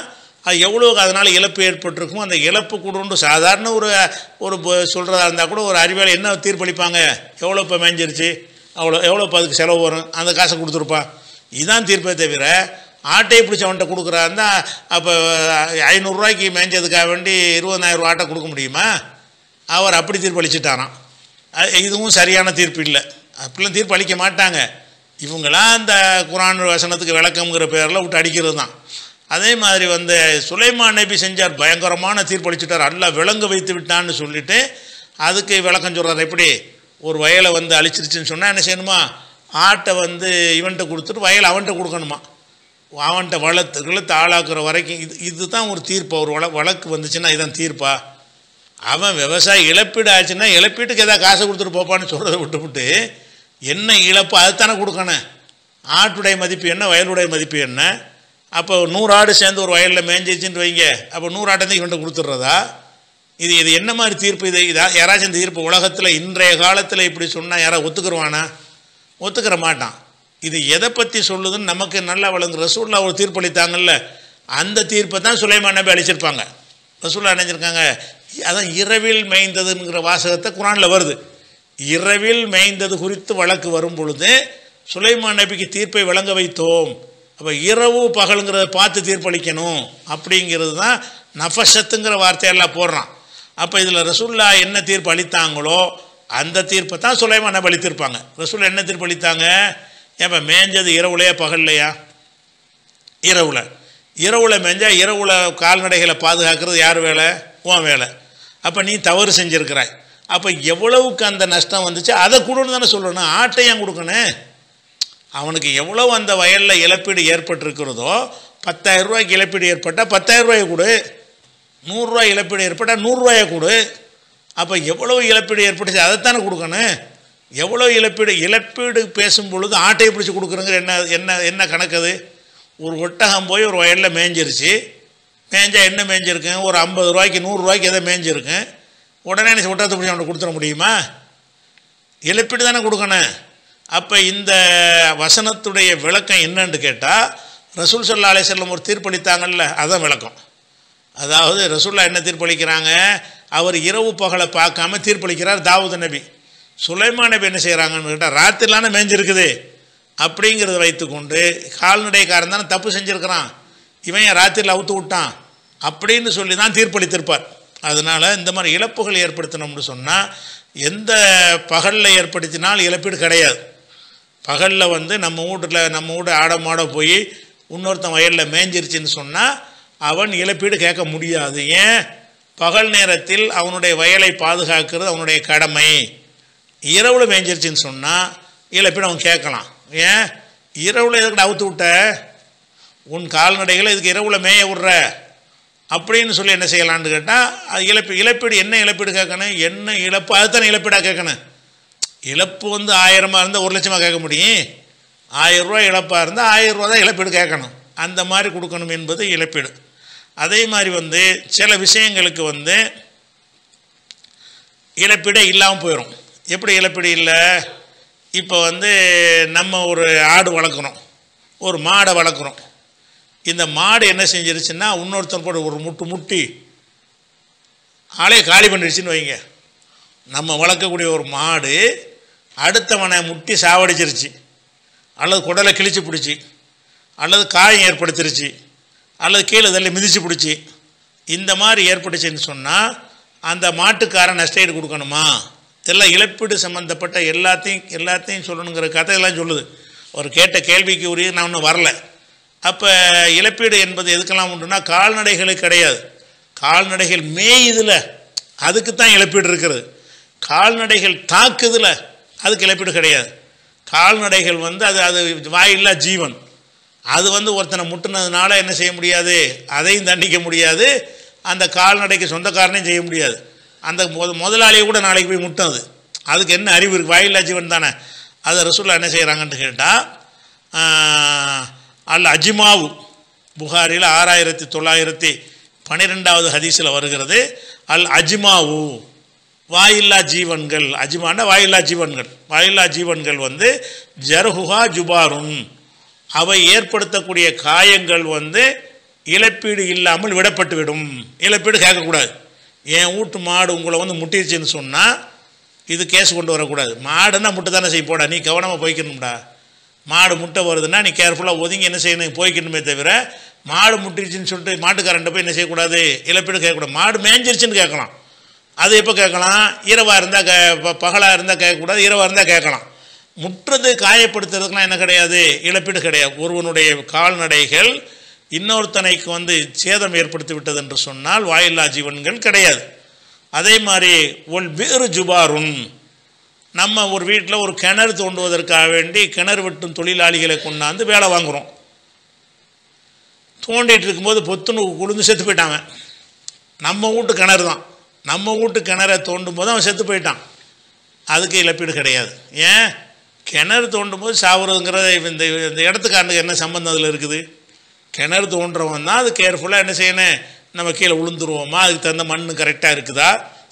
அது எவ்வளோ அதனால் இழப்பு ஏற்பட்டிருக்குமோ அந்த இழப்பு கூடுண்டு சாதாரண ஒரு ஒரு சொல்கிறதா இருந்தால் கூட ஒரு அறிவியல் என்ன தீர்ப்பளிப்பாங்க, எவ்வளோ இப்போ மேய்ஞ்சிருச்சு அவ்வளோ எவ்வளோ இப்போ அதுக்கு செலவு வரும் அந்த காசை கொடுத்துருப்பான். இதுதான் தீர்ப்பே தவிர ஆட்டையை பிடிச்ச அவன்கிட்ட கொடுக்குறா இருந்தால் அப்போ 500 ரூபாய்க்கு மேய்ஞ்சதுக்காக வேண்டி 20,000 ரூபா ஆட்டை கொடுக்க முடியுமா? அவர் அப்படி தீர்ப்பளிச்சிட்டாராம். இதுவும் சரியான தீர்ப்பு இல்லை, அப்படிலாம் தீர்ப்பு அளிக்க மாட்டாங்க. இவங்களாம் அந்த குரான் வசனத்துக்கு விளக்கம்ங்கிற பேரில் விட்டு அடிக்கிறது தான். அதே மாதிரி வந்து சுலைமான் நபி செஞ்சார், பயங்கரமான தீர்ப்பளிச்சுட்டார், அல்லாஹ் விலங்கு வைத்து விட்டான்னு சொல்லிட்டு அதுக்கு விளக்கம் சொல்கிறார். எப்படி ஒரு வயலை வந்து அழிச்சிருச்சுன்னு சொன்னால் என்ன செய்யணுமா, ஆட்டை வந்து இவன்கிட்ட கொடுத்துட்டு வயலை அவன்கிட்ட கொடுக்கணுமா, அவன்கிட்ட வளர்த்து ஆளாக்குற வரைக்கும். இதுதான் ஒரு தீர்ப்பா? ஒரு வழக்கு வந்துச்சுன்னா இதுதான் தீர்ப்பா? அவன் விவசாயி இழப்பீடு ஆச்சுன்னா இழப்பீட்டுக்கு எதாவது காசை கொடுத்துட்டு போப்பான்னு சொல்கிறத விட்டுவிட்டு என்ன இழப்பு அதுதானே கொடுக்கணும். ஆட்டுடைய மதிப்பு என்ன, வயலுடைய மதிப்பு என்ன? அப்போ 100 ஆடு சேர்ந்து ஒரு வயலில் மேய்ஞ்சிச்சுன்னு வைங்க, அப்போ 100 ஆட்டத்தை இவன்கிட்ட கொடுத்துட்றதா? இது என்ன மாதிரி தீர்ப்பு? இதை யாராச்சும் இந்த தீர்ப்பு உலகத்தில் இன்றைய காலத்தில் இப்படி சொன்னால் யாராவது ஒத்துக்குருவானா? ஒத்துக்கிற மாட்டான். இது எதை பற்றி சொல்லுதுன்னு நமக்கு நல்லா வழங்கு. ரசூல்லா ஒரு தீர்ப்பளித்தாங்கல்ல, அந்த தீர்ப்பை தான் சுலைமான் நபி அளிச்சிருப்பாங்க. ரசூல்லா நினைச்சிருக்காங்க, அதான் இரவில் மேய்ந்ததுங்கிற வாசகத்தை குரானில் வருது. இரவில் மேய்ந்தது குறித்து வழக்கு வரும் பொழுது சுலைமான் நபிக்கு தீர்ப்பை வழங்க வைத்தோம். அப்போ இரவு பகலுங்கிறத பார்த்து தீர்ப்பளிக்கணும் அப்படிங்கிறது தான் நஃபஷத்துங்கிற வார்த்தையெல்லாம் போடுறான். அப்போ இதில் ரசூல்லா என்ன தீர்ப்பு அளித்தாங்களோ அந்த தீர்ப்பை தான் சுலைமான் நபி அளித்திருப்பாங்க. ரசூல்லா என்ன தீர்ப்பு அளித்தாங்க? ஏப்பா மேய்ஞ்சது இரவுலையா பகல்லையா? இரவில் மேய்ஞ்சால் இரவுல கால்நடைகளை பாதுகாக்கிறது யார் வேலை? உன் வேலை. அப்போ நீ தவறு செஞ்சுருக்கிறாய். அப்போ எவ்வளவுக்கு அந்த நஷ்டம் வந்துச்சு அதை கொடுன்னு தானே சொல்லணும். ஆட்டையும் கொடுக்கணும். அவனுக்கு எவ்வளோ அந்த வயலில் இழப்பீடு ஏற்பட்டிருக்கிறதோ 10,000 ரூபாய்க்கு இழப்பீடு ஏற்பட்டால் 10,000 ரூபாயை கொடு, 100 ரூபாய் இழப்பீடு ஏற்பட்டால் 100 ரூபாயை கொடு. அப்போ எவ்வளோ இழப்பீடு ஏற்பட்டுச்சு அதைத்தானே கொடுக்கணும். எவ்வளோ இழப்பீடு பேசும் பொழுது ஆட்டையை பிடிச்சி கொடுக்குறங்கிற என்ன என்ன என்ன கணக்கு அது? ஒரு ஒட்டகம் போய் ஒரு வயலில் மேய்ஞ்சிருச்சு. மேய்ஞ்சால் என்ன மேய்ஞ்சிருக்கேன், ஒரு 50 ரூபாய்க்கு 100 ரூபாய்க்கு எதை மேய்ஞ்சிருக்கேன். உடனே நீ ஒட்டகத்தை பிடிச்சி அவனை கொடுத்துட முடியுமா? இழப்பீடு தானே கொடுக்கணும். அப்போ இந்த வசனத்துடைய விளக்கம் என்னன்னு கேட்டால், ரசூல் ஸல்லல்லாஹு அலைஹி வஸல்லம் ஒரு தீர்ப்பளித்தாங்கல்ல அதான் விளக்கம். அதாவது ரசூல்லா என்ன தீர்ப்பளிக்கிறாங்க, அவர் இரவு பகலை பார்க்காம தீர்ப்பளிக்கிறார் தாவூது நபி. சுலைமான் நபி என்ன செய்கிறாங்கன்னு கேட்டால், ராத்திரிலான மேய்ஞ்சிருக்குது அப்படிங்கிறத வைத்துக்கொண்டு கால்நடைக்காரன் தானே தப்பு செஞ்சுருக்கிறான், இவன் என் ராத்திரியில் அவுத்து விட்டான் அப்படின்னு சொல்லி தான் தீர்ப்பளித்திருப்பார். அதனால் இந்த மாதிரி இழப்புகள் ஏற்படுத்தணும்னு சொன்னால், எந்த பகலில் ஏற்படுத்தினால் இழப்பீடு கிடையாது. பகலில் வந்து நம்ம வீடு ஆடமாட போய் இன்னொருத்தன் வயலில் மேய்ஞ்சிருச்சுன்னு சொன்னால் அவன் இழப்பீடு கேட்க முடியாது. ஏன்? பகல் நேரத்தில் அவனுடைய வயலை பாதுகாக்கிறது அவனுடைய கடமை. இரவில் மேய்ஞ்சிருச்சுன்னு சொன்னால் இழப்பீடு அவன் கேட்கலாம். ஏன்? இரவில் எதுக்கிட்ட அவுத்து விட்ட, உன் கால்நடைகளை இதுக்கு இரவில் மேய விட்ற அப்படின்னு சொல்லி என்ன செய்யலான்னு கேட்டால், அது இழப்பீடு என்ன இழப்பீடு கேட்கணும், என்ன இழப்பு அதுதானே இழப்பீடாக கேட்கணும். இழப்பு வந்து 1000-ஆ இருந்தால் 1,00,000-ஆ கேட்க முடியும். 1000 ரூபா இழப்பாக இருந்தால் 1000 ரூபா தான் இழப்பீடு கேட்கணும். அந்த மாதிரி கொடுக்கணும் என்பது இழப்பீடு. அதே மாதிரி வந்து சில விஷயங்களுக்கு வந்து இழப்பீடே இல்லாமல் போயிடும். எப்படி இழப்பீடு இல்லை? இப்போ வந்து நம்ம ஒரு ஆடு வளர்க்குறோம், ஒரு மாடை வளர்க்குறோம். இந்த மாடு என்ன செஞ்சிருச்சுன்னா இன்னொருத்தர் போட்டு ஒரு முட்டி ஆளையை காலி பண்ணிடுச்சுன்னு வைங்க. நம்ம வளர்க்கக்கூடிய ஒரு மாடு அடுத்தவனை முட்டி சாவடிச்சிருச்சு, அல்லது குடலை கிழிச்சு பிடிச்சி, அல்லது காயம் ஏற்படுத்திருச்சு, அல்லது கீழே தள்ளி மிதிச்சு பிடிச்சி, இந்த மாதிரி ஏற்பட்டுச்சுன்னு சொன்னால் அந்த மாட்டுக்காரன் நஷ்டஈடு கொடுக்கணுமா? இதெல்லாம் இழப்பீடு சம்மந்தப்பட்ட எல்லாத்தையும் சொல்லணுங்கிற கதையெல்லாம் சொல்லுது. ஒரு கேட்ட கேள்விக்கு உரிய நான் இன்னும் வரலை. அப்போ இழப்பீடு என்பது எதுக்கெல்லாம் உண்டுன்னா, கால்நடைகளுக்கு கிடையாது. கால்நடைகள் மேயுதில் அதுக்கு தான் இழப்பீடு இருக்கிறது. கால்நடைகள் தாக்குதில் அதுக்கு இழப்பீடு கிடையாது. கால்நடைகள் வந்து அது வாயில்லா ஜீவன், அது வந்து ஒருத்தனை முட்டுனதுனால என்ன செய்ய முடியாது, அதையும் தண்டிக்க முடியாது, அந்த கால்நடைக்கு சொந்தக்காரனையும் செய்ய முடியாது, அந்த முதலாளியை கூட நாளைக்கு போய் முட்டுனது அதுக்கு என்ன அறிவு இருக்குது, வாயில்லா ஜீவன் தானே. அதை ரசூல்லா என்ன செய்கிறாங்கன்னு கேட்டால் அல் அஜிமாவு புகாரில் 6912வது ஹதீஸில் வருகிறது. அல் அஜிமாவு வாயில்லா ஜீவன்கள், அஜிமான வாயில்லா ஜீவன்கள், வாயில்லா ஜீவன்கள் வந்து ஜர்ஹுஹா ஜுபாரும், அவை ஏற்படுத்தக்கூடிய காயங்கள் வந்து இழப்பீடு இல்லாமல் விடப்பட்டுவிடும். இழப்பீடு கேட்கக்கூடாது. என் வீட்டு மாடு உங்களை வந்து முட்டிடுச்சுன்னு சொன்னால் இது கேஸ் கொண்டு வரக்கூடாது. மாடுன்னா முட்டை தானே செய்ய போடா, நீ கவனமாக போய்க்கணும்டா. மாடு முட்டை வருதுன்னா நீ கேர்ஃபுல்லாக ஒதுங்கி என்ன செய்யணும், போய்க்கணுமே தவிர மாடு முட்டிடுச்சுன்னு சொல்லிட்டு மாட்டுக்காரன்ட்ட போய் என்ன செய்யக்கூடாது, இழப்பீடு கேட்கக்கூடாது. மாடு மேஞ்சிருச்சுன்னு கேட்கலாம், அது எப்போ கேட்கலாம், இரவாக இருந்தால் பகலாக இருந்தால் கேட்கக்கூடாது, இரவாக இருந்தால் கேட்கலாம். முற்றது காயப்படுத்துறதுக்குலாம் என்ன கிடையாது, இழப்பீடு கிடையாது. ஒருவனுடைய கால்நடைகள் இன்னொருத்தனைக்கு வந்து சேதம் ஏற்படுத்தி விட்டது என்று சொன்னால் வாயில்லா ஜீவன்கள் கிடையாது. அதே மாதிரி ஒல் வேறு ஜுபாரும், நம்ம ஒரு வீட்டில் ஒரு கிணறு தோண்டுவதற்காக வேண்டி கிணறு வெட்டும் தொழிலாளிகளை கொண்டாந்து வேலை வாங்குகிறோம். தோண்டிகிட்டு இருக்கும்போது பொத்துன்னு உளுந்து செத்து போயிட்டாங்க. நம்ம வீட்டு கிணறு தான், நம்ம வீட்டு கிணறை தோண்டும் போது அவன் செத்து போயிட்டான், அதுக்கு இழப்பீடு கிடையாது. ஏன், கிணறு தோண்டும் போது சாவுறதுங்கிறத இந்த இந்த இடத்துக்காரனுக்கு என்ன சம்பந்தம் அதில் இருக்குது. கிணறு தோன்றவன் தான் அது கேர்ஃபுல்லாக என்ன செய்யணும், நம்ம கீழே விழுந்துருவோமா, அதுக்கு தகுந்த மண் கரெக்டாக இருக்குதா,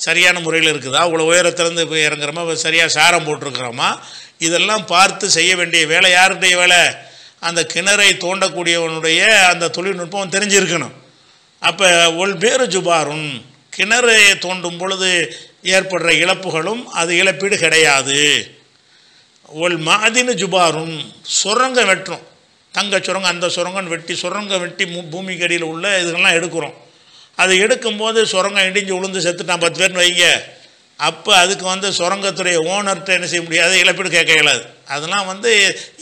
சரியான முறையில் இருக்குதா, அவ்வளோ உயரத்துலேருந்து போய் இறங்குறோமா, சரியாக சாரம் போட்டிருக்கிறோமா, இதெல்லாம் பார்த்து செய்ய வேண்டிய வேலை யாருடைய வேலை, அந்த கிணறை தோண்டக்கூடியவனுடைய அந்த தொழில்நுட்பம் தெரிஞ்சிருக்கணும். அப்போ ஒல் பேரு ஜுபாரும், கிணறு தோண்டும் பொழுது ஏற்படுற இழப்புகளும் அது இழப்பீடு கிடையாது. ஒல் மாதினு ஜுபாரும், சுரங்கம் வெட்டுறோம், தங்க சுரங்கம் அந்த சுரங்கன்னு வெட்டி சுரங்கம் வெட்டி பூமிக்கு அடியில் உள்ள இதுகள்லாம் எடுக்கிறோம். அது எடுக்கும்போது சுரங்கம் இடிஞ்சு விழுந்து செத்துட்டான் 10 பேர்னு வைங்க, அப்போ அதுக்கு வந்து சுரங்கத்துடைய ஓனர்கிட்ட என்ன செய்ய முடியாது, இழப்பீடு கேட்க இயலாது. அதெல்லாம் வந்து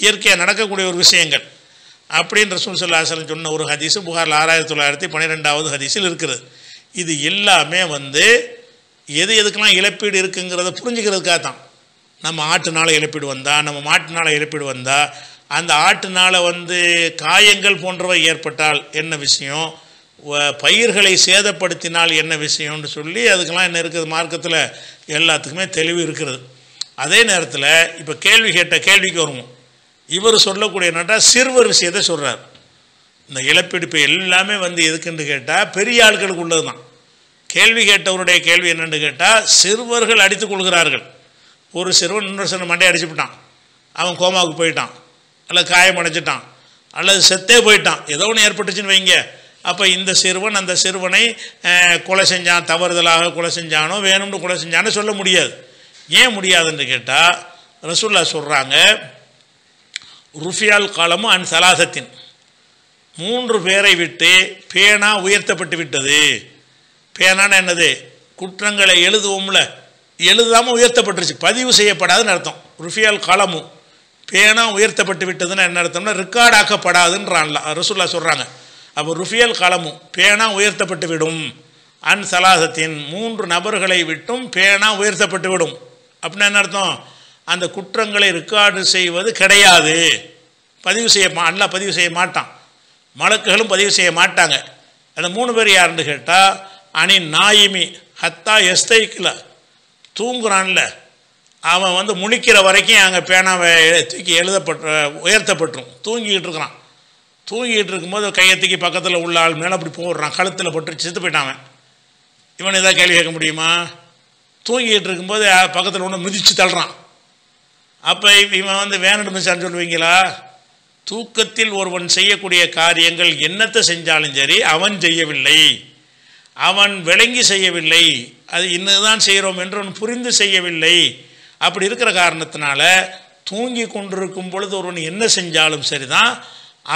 இயற்கையாக நடக்கக்கூடிய ஒரு விஷயங்கள் அப்படின்ற ரசூலுல்லாஹி அலைஹி வஸல்லம் சொன்ன ஒரு ஹதீஸு புகாரில் 6912வது ஹதீஸில் இருக்கிறது. இது எல்லாமே வந்து எது எதுக்கெல்லாம் இழப்பீடு இருக்குங்கிறத புரிஞ்சுக்கிறதுக்காக தான். நம்ம ஆட்டுனால இழப்பீடு வந்தால், நம்ம மாட்டுனால இழப்பீடு வந்தால், அந்த ஆட்டுனால் வந்து காயங்கள் போன்றவை ஏற்பட்டால் என்ன விஷயம், பயிர்களை சேதப்படுத்தினால் என்ன விஷயம்னு சொல்லி அதுக்கெல்லாம் என்ன இருக்குது, மார்க்கத்தில் எல்லாத்துக்குமே தெளிவு இருக்கிறது. அதே நேரத்தில் இப்போ கேள்வி கேட்ட கேள்விக்கு வருவோம். இவர் சொல்லக்கூடிய என்னட்டா சிறுவர் விஷயத்தை சொல்கிறார். இந்த இழப்பீடு எல்லாமே வந்து எதுக்குன்னு கேட்டால் பெரிய ஆட்களுக்கு உள்ளது தான். கேள்வி கேட்டவருடைய கேள்வி என்னென்னு கேட்டால் சிறுவர்கள் அடித்து கொள்கிறார்கள். ஒரு சிறுவன் இன்னொரு சிறுவன் மண்டையை அடிச்சுவிட்டான், அவன் கோமாவுக்கு போயிட்டான், அல்லது காயம் அடைஞ்சிட்டான், அல்லது செத்தே போயிட்டான், ஏதோ ஒன்று ஏற்பட்டுச்சுன்னு வைங்க. அப்போ இந்த சிறுவன் அந்த சிறுவனை கொலை செஞ்சான், தவறுதலாக கொலை செஞ்சானோ வேணும்னு கொலை செஞ்சானோ சொல்ல முடியாது. ஏன் முடியாதுன்னு கேட்டால் ரசூல்லா சொல்கிறாங்க, ருஃபியால் காலமும் அன் சலாசத்தின், 3 பேரை விட்டு பேனா உயர்த்தப்பட்டு விட்டது. பேனான்னு என்னது, குற்றங்களை எழுதுவோம்ல, எழுதாமல் உயர்த்தப்பட்டுருச்சு, பதிவு செய்யப்படாதுன்னு அர்த்தம். ருஃபியால் காலமும் பேனா உயர்த்தப்பட்டு விட்டதுன்னா என்ன அர்த்தம்னா ரெக்கார்ட் ஆக்கப்படாதுன்றான்ல ரசூல்லா சொல்கிறாங்க. அப்போ ருஃபியல் காலமும் பேனா உயர்த்தப்பட்டு விடும், அன் சலாசத்தின் 3 நபர்களை விட்டும் பேனா உயர்த்தப்பட்டு விடும். அப்படின்னா என்ன அர்த்தம், அந்த குற்றங்களை ரெக்கார்டு செய்வது கிடையாது, பதிவு செய்ய அல்லா பதிவு செய்ய மாட்டான், மலக்குகளும் பதிவு செய்ய மாட்டாங்க. அந்த 3 பேர் யாருன்னு கேட்டால் அணி நாயிமி ஹத்தா எஸ்தைக்கில், தூங்குறான்ல அவன் வந்து முழிக்கிற வரைக்கும் அங்கே பேனாவை தூக்கி உயர்த்தப்பட்டுரும். தூங்கிக்கிட்டு இருக்கிறான், தூங்கிக்கிட்டு இருக்கும்போது கையை தூக்கி பக்கத்தில் உள்ள ஆள் மேலே அப்படி போடுறான், கழுத்தில் போட்டு செத்து போயிட்டான். இவன் எதாவது கேள்வி கேட்க முடியுமா, தூங்கிக்கிட்டு இருக்கும்போது பக்கத்தில் ஒன்று மிதித்து தள்ளுறான். அப்போ இவன் வந்து வேணடு மிதிச்சான்னு சொல்லுவீங்களா? தூக்கத்தில் ஒருவன் செய்யக்கூடிய காரியங்கள் என்னத்தை செஞ்சாலும் சரி, அவன் செய்யவில்லை, அவன் விளங்கி செய்யவில்லை, அது இன்னுதான் செய்கிறோம் என்று அவன் புரிந்து செய்யவில்லை. அப்படி இருக்கிற காரணத்தினால தூங்கி கொண்டிருக்கும் பொழுது ஒருவன் என்ன செஞ்சாலும் சரிதான்,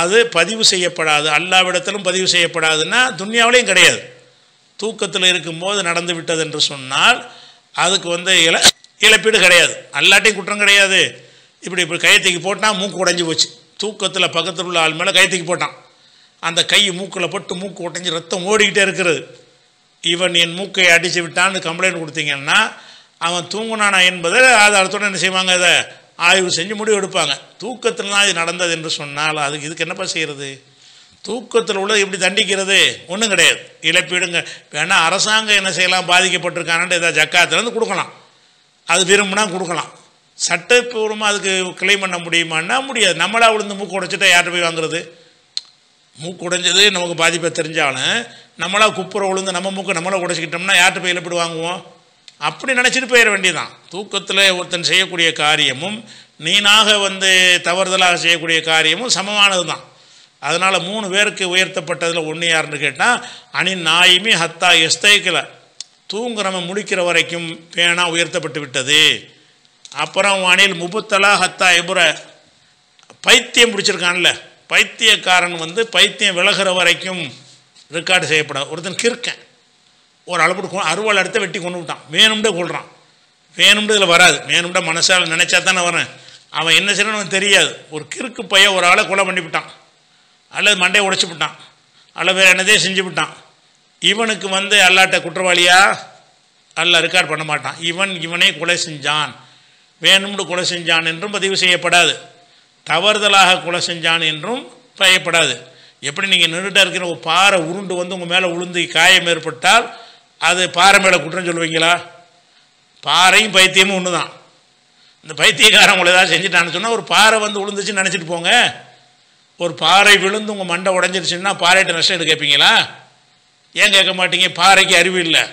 அது பதிவு செய்யப்படாது, அல்லாவிடத்திலும் பதிவு செய்யப்படாதுன்னா துன்யாவிலையும் கிடையாது. தூக்கத்தில் இருக்கும்போது நடந்து விட்டது என்று சொன்னால் அதுக்கு வந்து இழப்பீடு கிடையாது, அல்லாட்டையும் குற்றம் கிடையாது. இப்படி கையத்துக்கு போட்டான், மூக்கு உடைஞ்சி போச்சு, தூக்கத்தில் பக்கத்தில் உள்ள ஆள் மேலே கையத்துக்கு போட்டான், அந்த கை மூக்கில் பட்டு மூக்கு உடைஞ்சி ரத்தம் ஓடிக்கிட்டே இருக்கிறது. இவன் என் மூக்கை அடித்து விட்டான்னு கம்ப்ளைண்ட் கொடுத்தீங்கன்னா அவன் தூங்குனானா என்பதை ஆதாரத்தோடு என்ன செய்வாங்க, அதை ஆய்வு செஞ்சு முடிவு எடுப்பாங்க. தூக்கத்திலலாம் இது நடந்தது என்று சொன்னால் அதுக்கு இதுக்கு என்னப்பா செய்கிறது? தூக்கத்தில் உள்ள எப்படி தண்டிக்கிறது? ஒன்றும் கிடையாது, இழப்பீடுங்க. வேணால் அரசாங்கம் என்ன செய்யலாம், பாதிக்கப்பட்டிருக்கானு ஏதாவது ஜக்காத்துலேருந்து கொடுக்கலாம், அது விரும்புனா கொடுக்கலாம். சட்டப்பூர்வமாக அதுக்கு கிளைம் பண்ண முடியுமான்னா முடியாது. நம்மளா விழுந்து மூக்கு உடைச்சிட்டா யார்கிட்ட போய் வாங்குறது? மூக்கு உடைஞ்சது நமக்கு பாதிப்பை தெரிஞ்சாலும் நம்மளா குப்புற விழுந்து நம்ம மூக்கு நம்மளை உடைச்சிக்கிட்டோம்னா யார்கிட்ட போய் இழப்பீடு வாங்குவோம்? அப்படி நினச்சிட்டு போயிட வேண்டியதான். தூக்கத்தில் ஒருத்தன் செய்யக்கூடிய காரியமும் நீனாக தவறுதலாக செய்யக்கூடிய காரியமும் சமமானது தான். அதனால் 3 பேருக்கு உயர்த்தப்பட்டதில் ஒன்று யாருன்னு கேட்டால் அணி நாயுமே ஹத்தா எஸ்தைக்கில், தூங்குறவன் முடிக்கிற வரைக்கும் பேனா உயர்த்தப்பட்டு விட்டது. அப்புறம் அணில் முபுத்தலா ஹத்தா எபுர, பைத்தியம் பிடிச்சிருக்கான்ல, பைத்தியக்காரன் பைத்தியம் விலகிற வரைக்கும் ரெக்கார்டு செய்யப்படாது. ஒருத்தன் கிறுக்கன் ஒரு அளவுக்கு அறுவாள் அடுத்த வெட்டி கொண்டு விட்டான், வேணும்டே கொள்கிறான், வேணும்டே இதில் வராது, வேணும்டா மனசால் நினச்சா தானே வரேன், அவன் என்ன செய்யணும்னு தெரியாது. ஒரு கிறுக்கு பையன் ஒரு ஆளை கொலை பண்ணி விட்டான், அல்லது மண்டையை உடைச்சி விட்டான், அல்லது வேறு என்னதே செஞ்சு விட்டான். இவனுக்கு அல்லாட்ட குற்றவாளியா அல்ல, ரெக்கார்ட் பண்ண மாட்டான். இவனே கொலை செஞ்சான், வேணும்னு கொலை செஞ்சான் என்றும் பதிவு செய்யப்படாது, தவறுதலாக கொலை செஞ்சான் என்றும் பயப்படாது. எப்படி நீங்கள் நின்றுட்டா இருக்கிற ஒரு பாறை உருண்டு உங்கள் மேலே உளுந்து காயம் ஏற்பட்டால் அது பாறை மேலே குற்றம் சொல்லுவீங்களா? பாறையும் பைத்தியமும் ஒன்று தான். இந்த பைத்தியக்காரன் உங்களை ஏதாவது செஞ்சுட்டான்னு சொன்னால் ஒரு பாறை உளுந்துச்சுன்னு நினச்சிட்டு போங்க. ஒரு பாறை விழுந்து உங்கள் மண்டை உடஞ்சிருச்சுன்னா பாறைகிட்ட நஷ்டம் எடு கேட்பீங்களா? ஏன் கேட்க மாட்டீங்க? பாறைக்கு அறிவு இல்லை,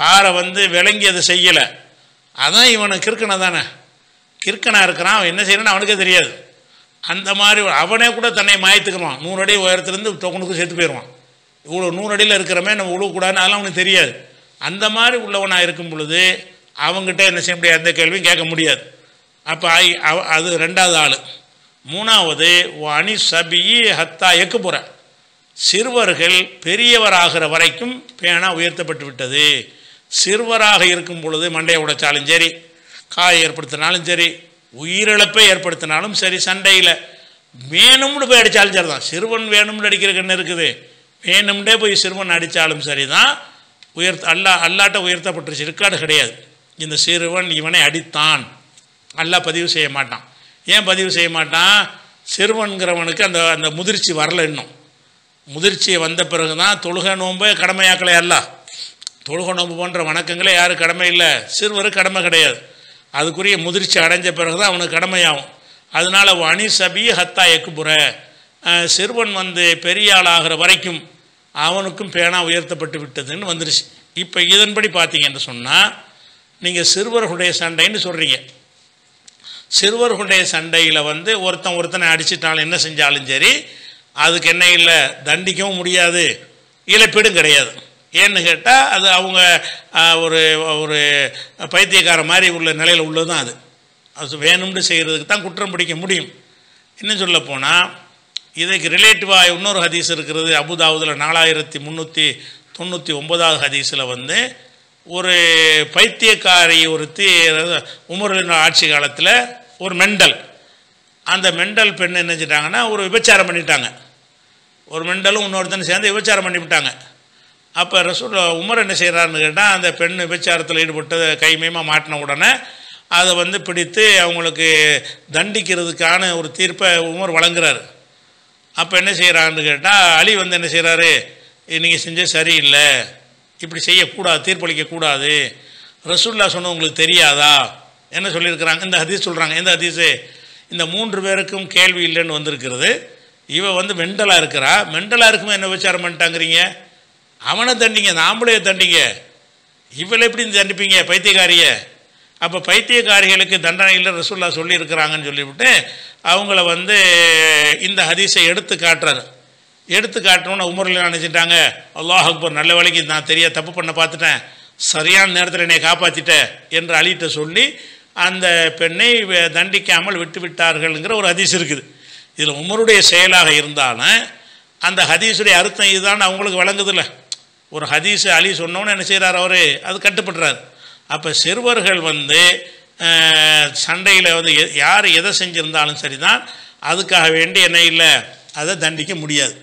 பாறை விளங்கி அதை செய்யலை. அதான் இவனுக்கு கிறுக்கனை தானே, கிறுக்கனாக இருக்கிறான், அவன் என்ன செய்யணும்னு அவனுக்கே தெரியாது. அந்த மாதிரி அவனே கூட தன்னை மாயத்துக்கிறான், 100 அடி உயரத்துலேருந்து தொகுனுக்கு சேர்த்து போயிடுவான். இவ்வளோ 100 அடியில் இருக்கிறமே நம்ம உழுவக்கூடாதுன்னு அதெல்லாம் அவனுக்கு தெரியாது. அந்த மாதிரி உள்ளவனாக இருக்கும் பொழுது அவங்ககிட்ட என்ன செய்ய முடியாது, எந்த கேள்வியும் கேட்க முடியாது. அப்போ அது 2வது ஆள். 3வது வாணி சபி ஹத்தா எக்குப்புற, சிறுவர்கள் பெரியவராகிற வரைக்கும் பேனா உயர்த்தப்பட்டு விட்டது. சிறுவராக இருக்கும் பொழுது மண்டையை உடைச்சாலும் சரி, காயை ஏற்படுத்தினாலும் சரி, உயிரிழப்பை ஏற்படுத்தினாலும் சரி, சண்டையில் வேணும்னு போய் அடித்தாலும் சரி தான். சிறுவன் வேணும்னு அடிக்கிறதுக்கு என்ன இருக்குது? வேணும்னே போய் சிறுவன் அடித்தாலும் சரி தான், அல்லாட்ட உயர்த்தப்பட்டுருச்சு, ரெக்கார்டு கிடையாது. இந்த சிறுவன் இவனை அடித்தான், அல்லா பதிவு செய்ய மாட்டான். ஏன் பதிவு செய்ய மாட்டான்? சிறுவன்கிறவனுக்கு அந்த அந்த முதிர்ச்சி வரலை. இன்னும் முதிர்ச்சியை வந்த பிறகு தான் தொழுகை நோம்பு கடமையாக்கலை அல்ல, தொழுகை நோம்பு போன்ற வணக்கங்களே யாரும் கடமை இல்லை, சிறுவருக்கு கடமை கிடையாது. அதுக்குரிய முதிர்ச்சி அடைஞ்ச பிறகு தான் அவனுக்கு கடமையாகும். அதனால் அணி சபி ஹத்தா எக்குபுற, சிறுவன் பெரிய ஆளாகிற வரைக்கும் அவனுக்கும் பேனா உயர்த்தப்பட்டு விட்டதுன்னு வந்துருச்சு. இப்போ இதன்படி பார்த்தீங்கன்னு சொன்னால் நீங்கள் சிறுவர்களுடைய சண்டைன்னு சொல்கிறீங்க. சிறுவர்களுடைய சண்டையில் ஒருத்தனை அடிச்சிட்டாலும் என்ன செஞ்சாலும் சரி, அதுக்கு என்ன இல்லை, தண்டிக்கவும் முடியாது, இழப்பீடும் கிடையாது. ஏன்னு கேட்டால் அது அவங்க ஒரு ஒரு பைத்தியக்கார மாதிரி உள்ள நிலையில் உள்ளது தான். அது வேணும்னு செய்கிறதுக்கு தான் குற்றம் பிடிக்க முடியும். இன்னும் சொல்ல போனால் இதுக்கு ரிலேட்டிவாக இன்னொரு ஹதீஸ் இருக்கிறது. அபுதாவுதில் 4399வது ஹதீஸில் ஒரு பைத்தியக்காரி ஒருத்தி உமரின் ஆட்சி காலத்தில் ஒரு மெண்டல், அந்த மெண்டல் பெண் என்ன செஞ்சிட்டாங்கன்னா ஒரு விபச்சாரம் பண்ணிட்டாங்க. ஒரு மெண்டலும் இன்னொருத்தன் சேர்ந்து விபச்சாரம் பண்ணிவிட்டாங்க. அப்போ ரசூல் உமர் என்ன செய்கிறாருன்னு கேட்டால் அந்த பெண் விபச்சாரத்தில் ஈடுபட்டு கைமயமாக மாட்டின உடனே அதை பிடித்து அவங்களுக்கு தண்டிக்கிறதுக்கான ஒரு தீர்ப்பை உமர் வழங்குறாரு. அப்போ என்ன செய்கிறான்னு கேட்டால் அலி என்ன செய்கிறாரு, நீங்கள் செஞ்சது சரியில்லை, இப்படி செய்யக்கூடாது, தீர்ப்பளிக்கக்கூடாது, ரசூல்லா சொன்ன உங்களுக்கு தெரியாதா என்ன சொல்லியிருக்கிறாங்க, இந்த ஹதீஸ் சொல்கிறாங்க. இந்த ஹதீஸு இந்த 3 பேருக்கும் கேள்வி இல்லைன்னு வந்திருக்கிறது. இவன் மெண்டலாக இருக்கிறா, மெண்டலாக இருக்குமே என்ன விசாரம் பண்ணிட்டாங்கிறீங்க, அவனை தண்டிங்க, நாம்பளைய தண்டிங்க, இவளை எப்படி தண்டிப்பீங்க பைத்தியக்காரியை? அப்போ பைத்தியக்காரிகளுக்கு தண்டனையில் ரசூல்லா சொல்லியிருக்கிறாங்கன்னு சொல்லிவிட்டு அவங்கள இந்த ஹதீஸை எடுத்து காட்டுறாரு. எடுத்து காட்டணும்னு உமரில் நினச்சிட்டாங்க, அல்லாஹ் அக்பர், நல்ல வேலைக்கு நான் தெரியாத தப்பு பண்ண பார்த்துட்டேன், சரியான நேரத்தில் என்னை காப்பாற்றிட்டேன் என்று அலிட்ட சொல்லி அந்த பெண்ணை தண்டிக்காமல் விட்டு விட்டார்கள்ங்கிற ஒரு ஹதீஸ் இருக்குது. இதில் உமருடைய செயலாக இருந்தாலும் அந்த ஹதீஸுடைய அர்த்தம் இதுதான் அவங்களுக்கு வழங்குதில்ல. ஒரு ஹதீஸை அலி சொன்னோன்னு என்ன செய்கிறார் அவர், அது கட்டுப்படுறாரு. அப்போ சிறுவர்கள் சண்டையில் யார் எதை செஞ்சுருந்தாலும் சரி தான், அதுக்காக வேண்டி என்ன இல்லை, அதை தண்டிக்க முடியாது.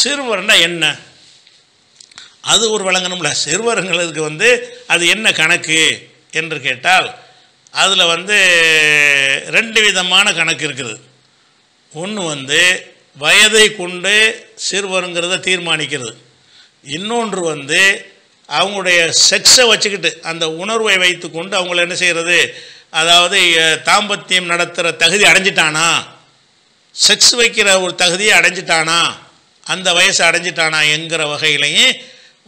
சிறுவர்னா என்ன, அது ஒரு வழங்கணும்ல, சிறுவர்களுக்கு அது என்ன கணக்கு என்று கேட்டால் அதில் வந்து ரெண்டு விதமான கணக்கு இருக்குது. ஒன்று வந்து வயதை கொண்டு சிறுவருங்கிறத தீர்மானிக்கிறது, இன்னொன்று வந்து அவங்களுடைய செக்ஸை வச்சுக்கிட்டு அந்த உணர்வை வைத்து கொண்டு அவங்கள என்ன செய்கிறது, அதாவது தாம்பத்தியம் நடத்துகிற தகுதி அடைஞ்சிட்டானா, செக்ஸ் வைக்கிற ஒரு தகுதியை அடைஞ்சிட்டானா, அந்த வயசு அடைஞ்சிட்டானா என்கிற வகையிலையும்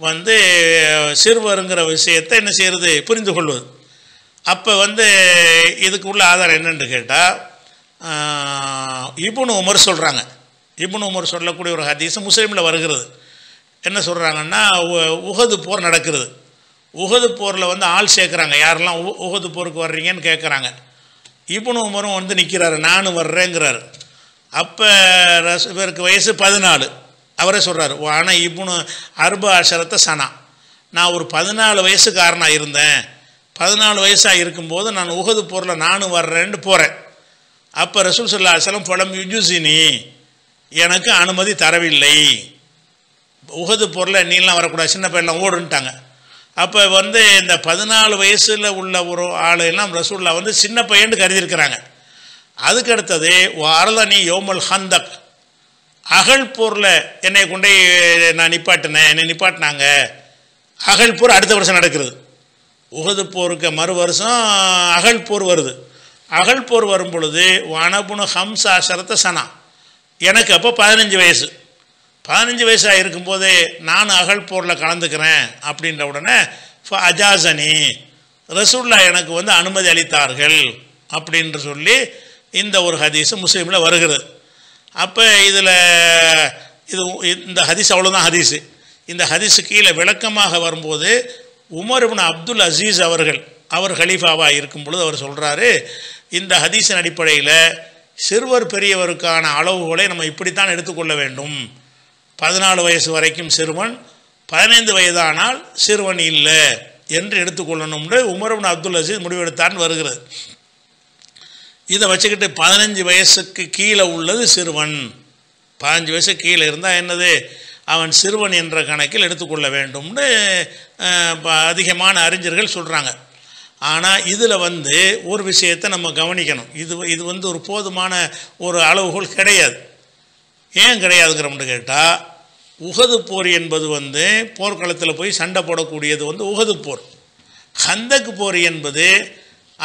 வந்து சிறுவருங்கிற விஷயத்தை என்ன செய்கிறது, புரிந்து கொள்வது. அப்போ வந்து இதுக்கு உள்ள ஆதாரம் என்னென்னு கேட்டால் இப்னு உமர் சொல்கிறாங்க. இப்னு உமர் சொல்லக்கூடிய ஒரு ஹதீஸ் முஸ்லீமில் வருகிறது. என்ன சொல்கிறாங்கன்னா, உஹது போர் நடக்கிறது. உஹது போரில் வந்து ஆள் சேர்க்குறாங்க, யாரெல்லாம் உஹது போருக்கு வர்றீங்கன்னு கேட்குறாங்க. இப்னு உமரும் வந்து நிற்கிறாரு, நானும் வர்றேங்கிறாரு. அப்போ இவருக்கு வயசு 14. அவரே சொல்கிறார், ஆனால் இப்னு அர்பா அஷரத்தை சனா, நான் ஒரு 14 வயசுக்காரனாக இருந்தேன், 14 வயசாக இருக்கும்போது நான் உஹது போரில் நானும் வர்றேன்னு போகிறேன். அப்போ ரசூல் ஸல்லல்லாஹு அலைஹி வஸல்லம் பலம் யுஜுசினி, எனக்கு அனுமதி தரவில்லை, உஹது போரில் நீலாம் வரக்கூடாது, சின்ன பையன்லாம் ஓடுன்ட்டாங்க. அப்போ வந்து இந்த 14 வயசில் உள்ள ஒரு ஆளெல்லாம் ரசூல்லா வந்து சின்ன பையன்னு கருதியிருக்கிறாங்க. அதுக்கடுத்தது வாரதனி யோமல் ஹந்தக், அகல் போரில் என்னை கொண்டே நான் நிப்பாட்டினேன், என்னை நிப்பாட்டினாங்க. அகல் போர் அடுத்த வருஷம் நடக்கிறது, உஹது போருக்கு மறு வருஷம் அகல் போர் வருது. அகல் போர் வரும் பொழுது வனபுனு ஹம்சா ஷரத்தை சனா, எனக்கு அப்போ 15 வயசு. 15 வயசாக இருக்கும்போது நான் அகல் போரில் கலந்துக்கிறேன் அப்படின்ற உடனே ஃப அஜாசனி, ரசூல்லா எனக்கு வந்து அனுமதி அளித்தார்கள் அப்படின்ற சொல்லி இந்த ஒரு ஹதீஸ் முஸ்லீமில் வருகிறது. அப்போ இதில் இந்த ஹதீஸ் அவ்வளோதான் ஹதீஸு. இந்த ஹதீஸு கீழே விளக்கமாக வரும்போது உமர் இப்னு அப்துல் அசீஸ் அவர் ஹலீஃபாவாக இருக்கும் பொழுது அவர் சொல்கிறாரு, இந்த ஹதீஸின் அடிப்படையில் சிறுவர் பெரியவருக்கான அளவுகளை நம்ம இப்படித்தான் எடுத்துக்கொள்ள வேண்டும். 14 வயசு வரைக்கும் சிறுவன், 15 வயதானால் சிறுவன் இல்லை என்று எடுத்துக்கொள்ளணும்னு உமர் இப்னு அப்துல் அசீஸ் முடிவெடுத்தான்னு வருகிறது. இதை வச்சுக்கிட்டு 15 வயசுக்கு கீழே உள்ளது சிறுவன், 15 வயசுக்கு கீழே இருந்தால் என்னது, அவன் சிறுவன் என்ற கணக்கில் எடுத்துக்கொள்ள வேண்டும்னு அதிகமான அறிஞர்கள் சொல்கிறாங்க. ஆனால் இதில் வந்து ஒரு விஷயத்தை நம்ம கவனிக்கணும். இது வந்து ஒரு போதுமான ஒரு அளவுகோல் கிடையாது. ஏன் கிடையாதுங்கிறோம்னு கேட்டால், உஹது போர் என்பது வந்து போர்க்களத்தில் போய் சண்டை போடக்கூடியது வந்து உஹது போர். ஹந்தக் போர் என்பது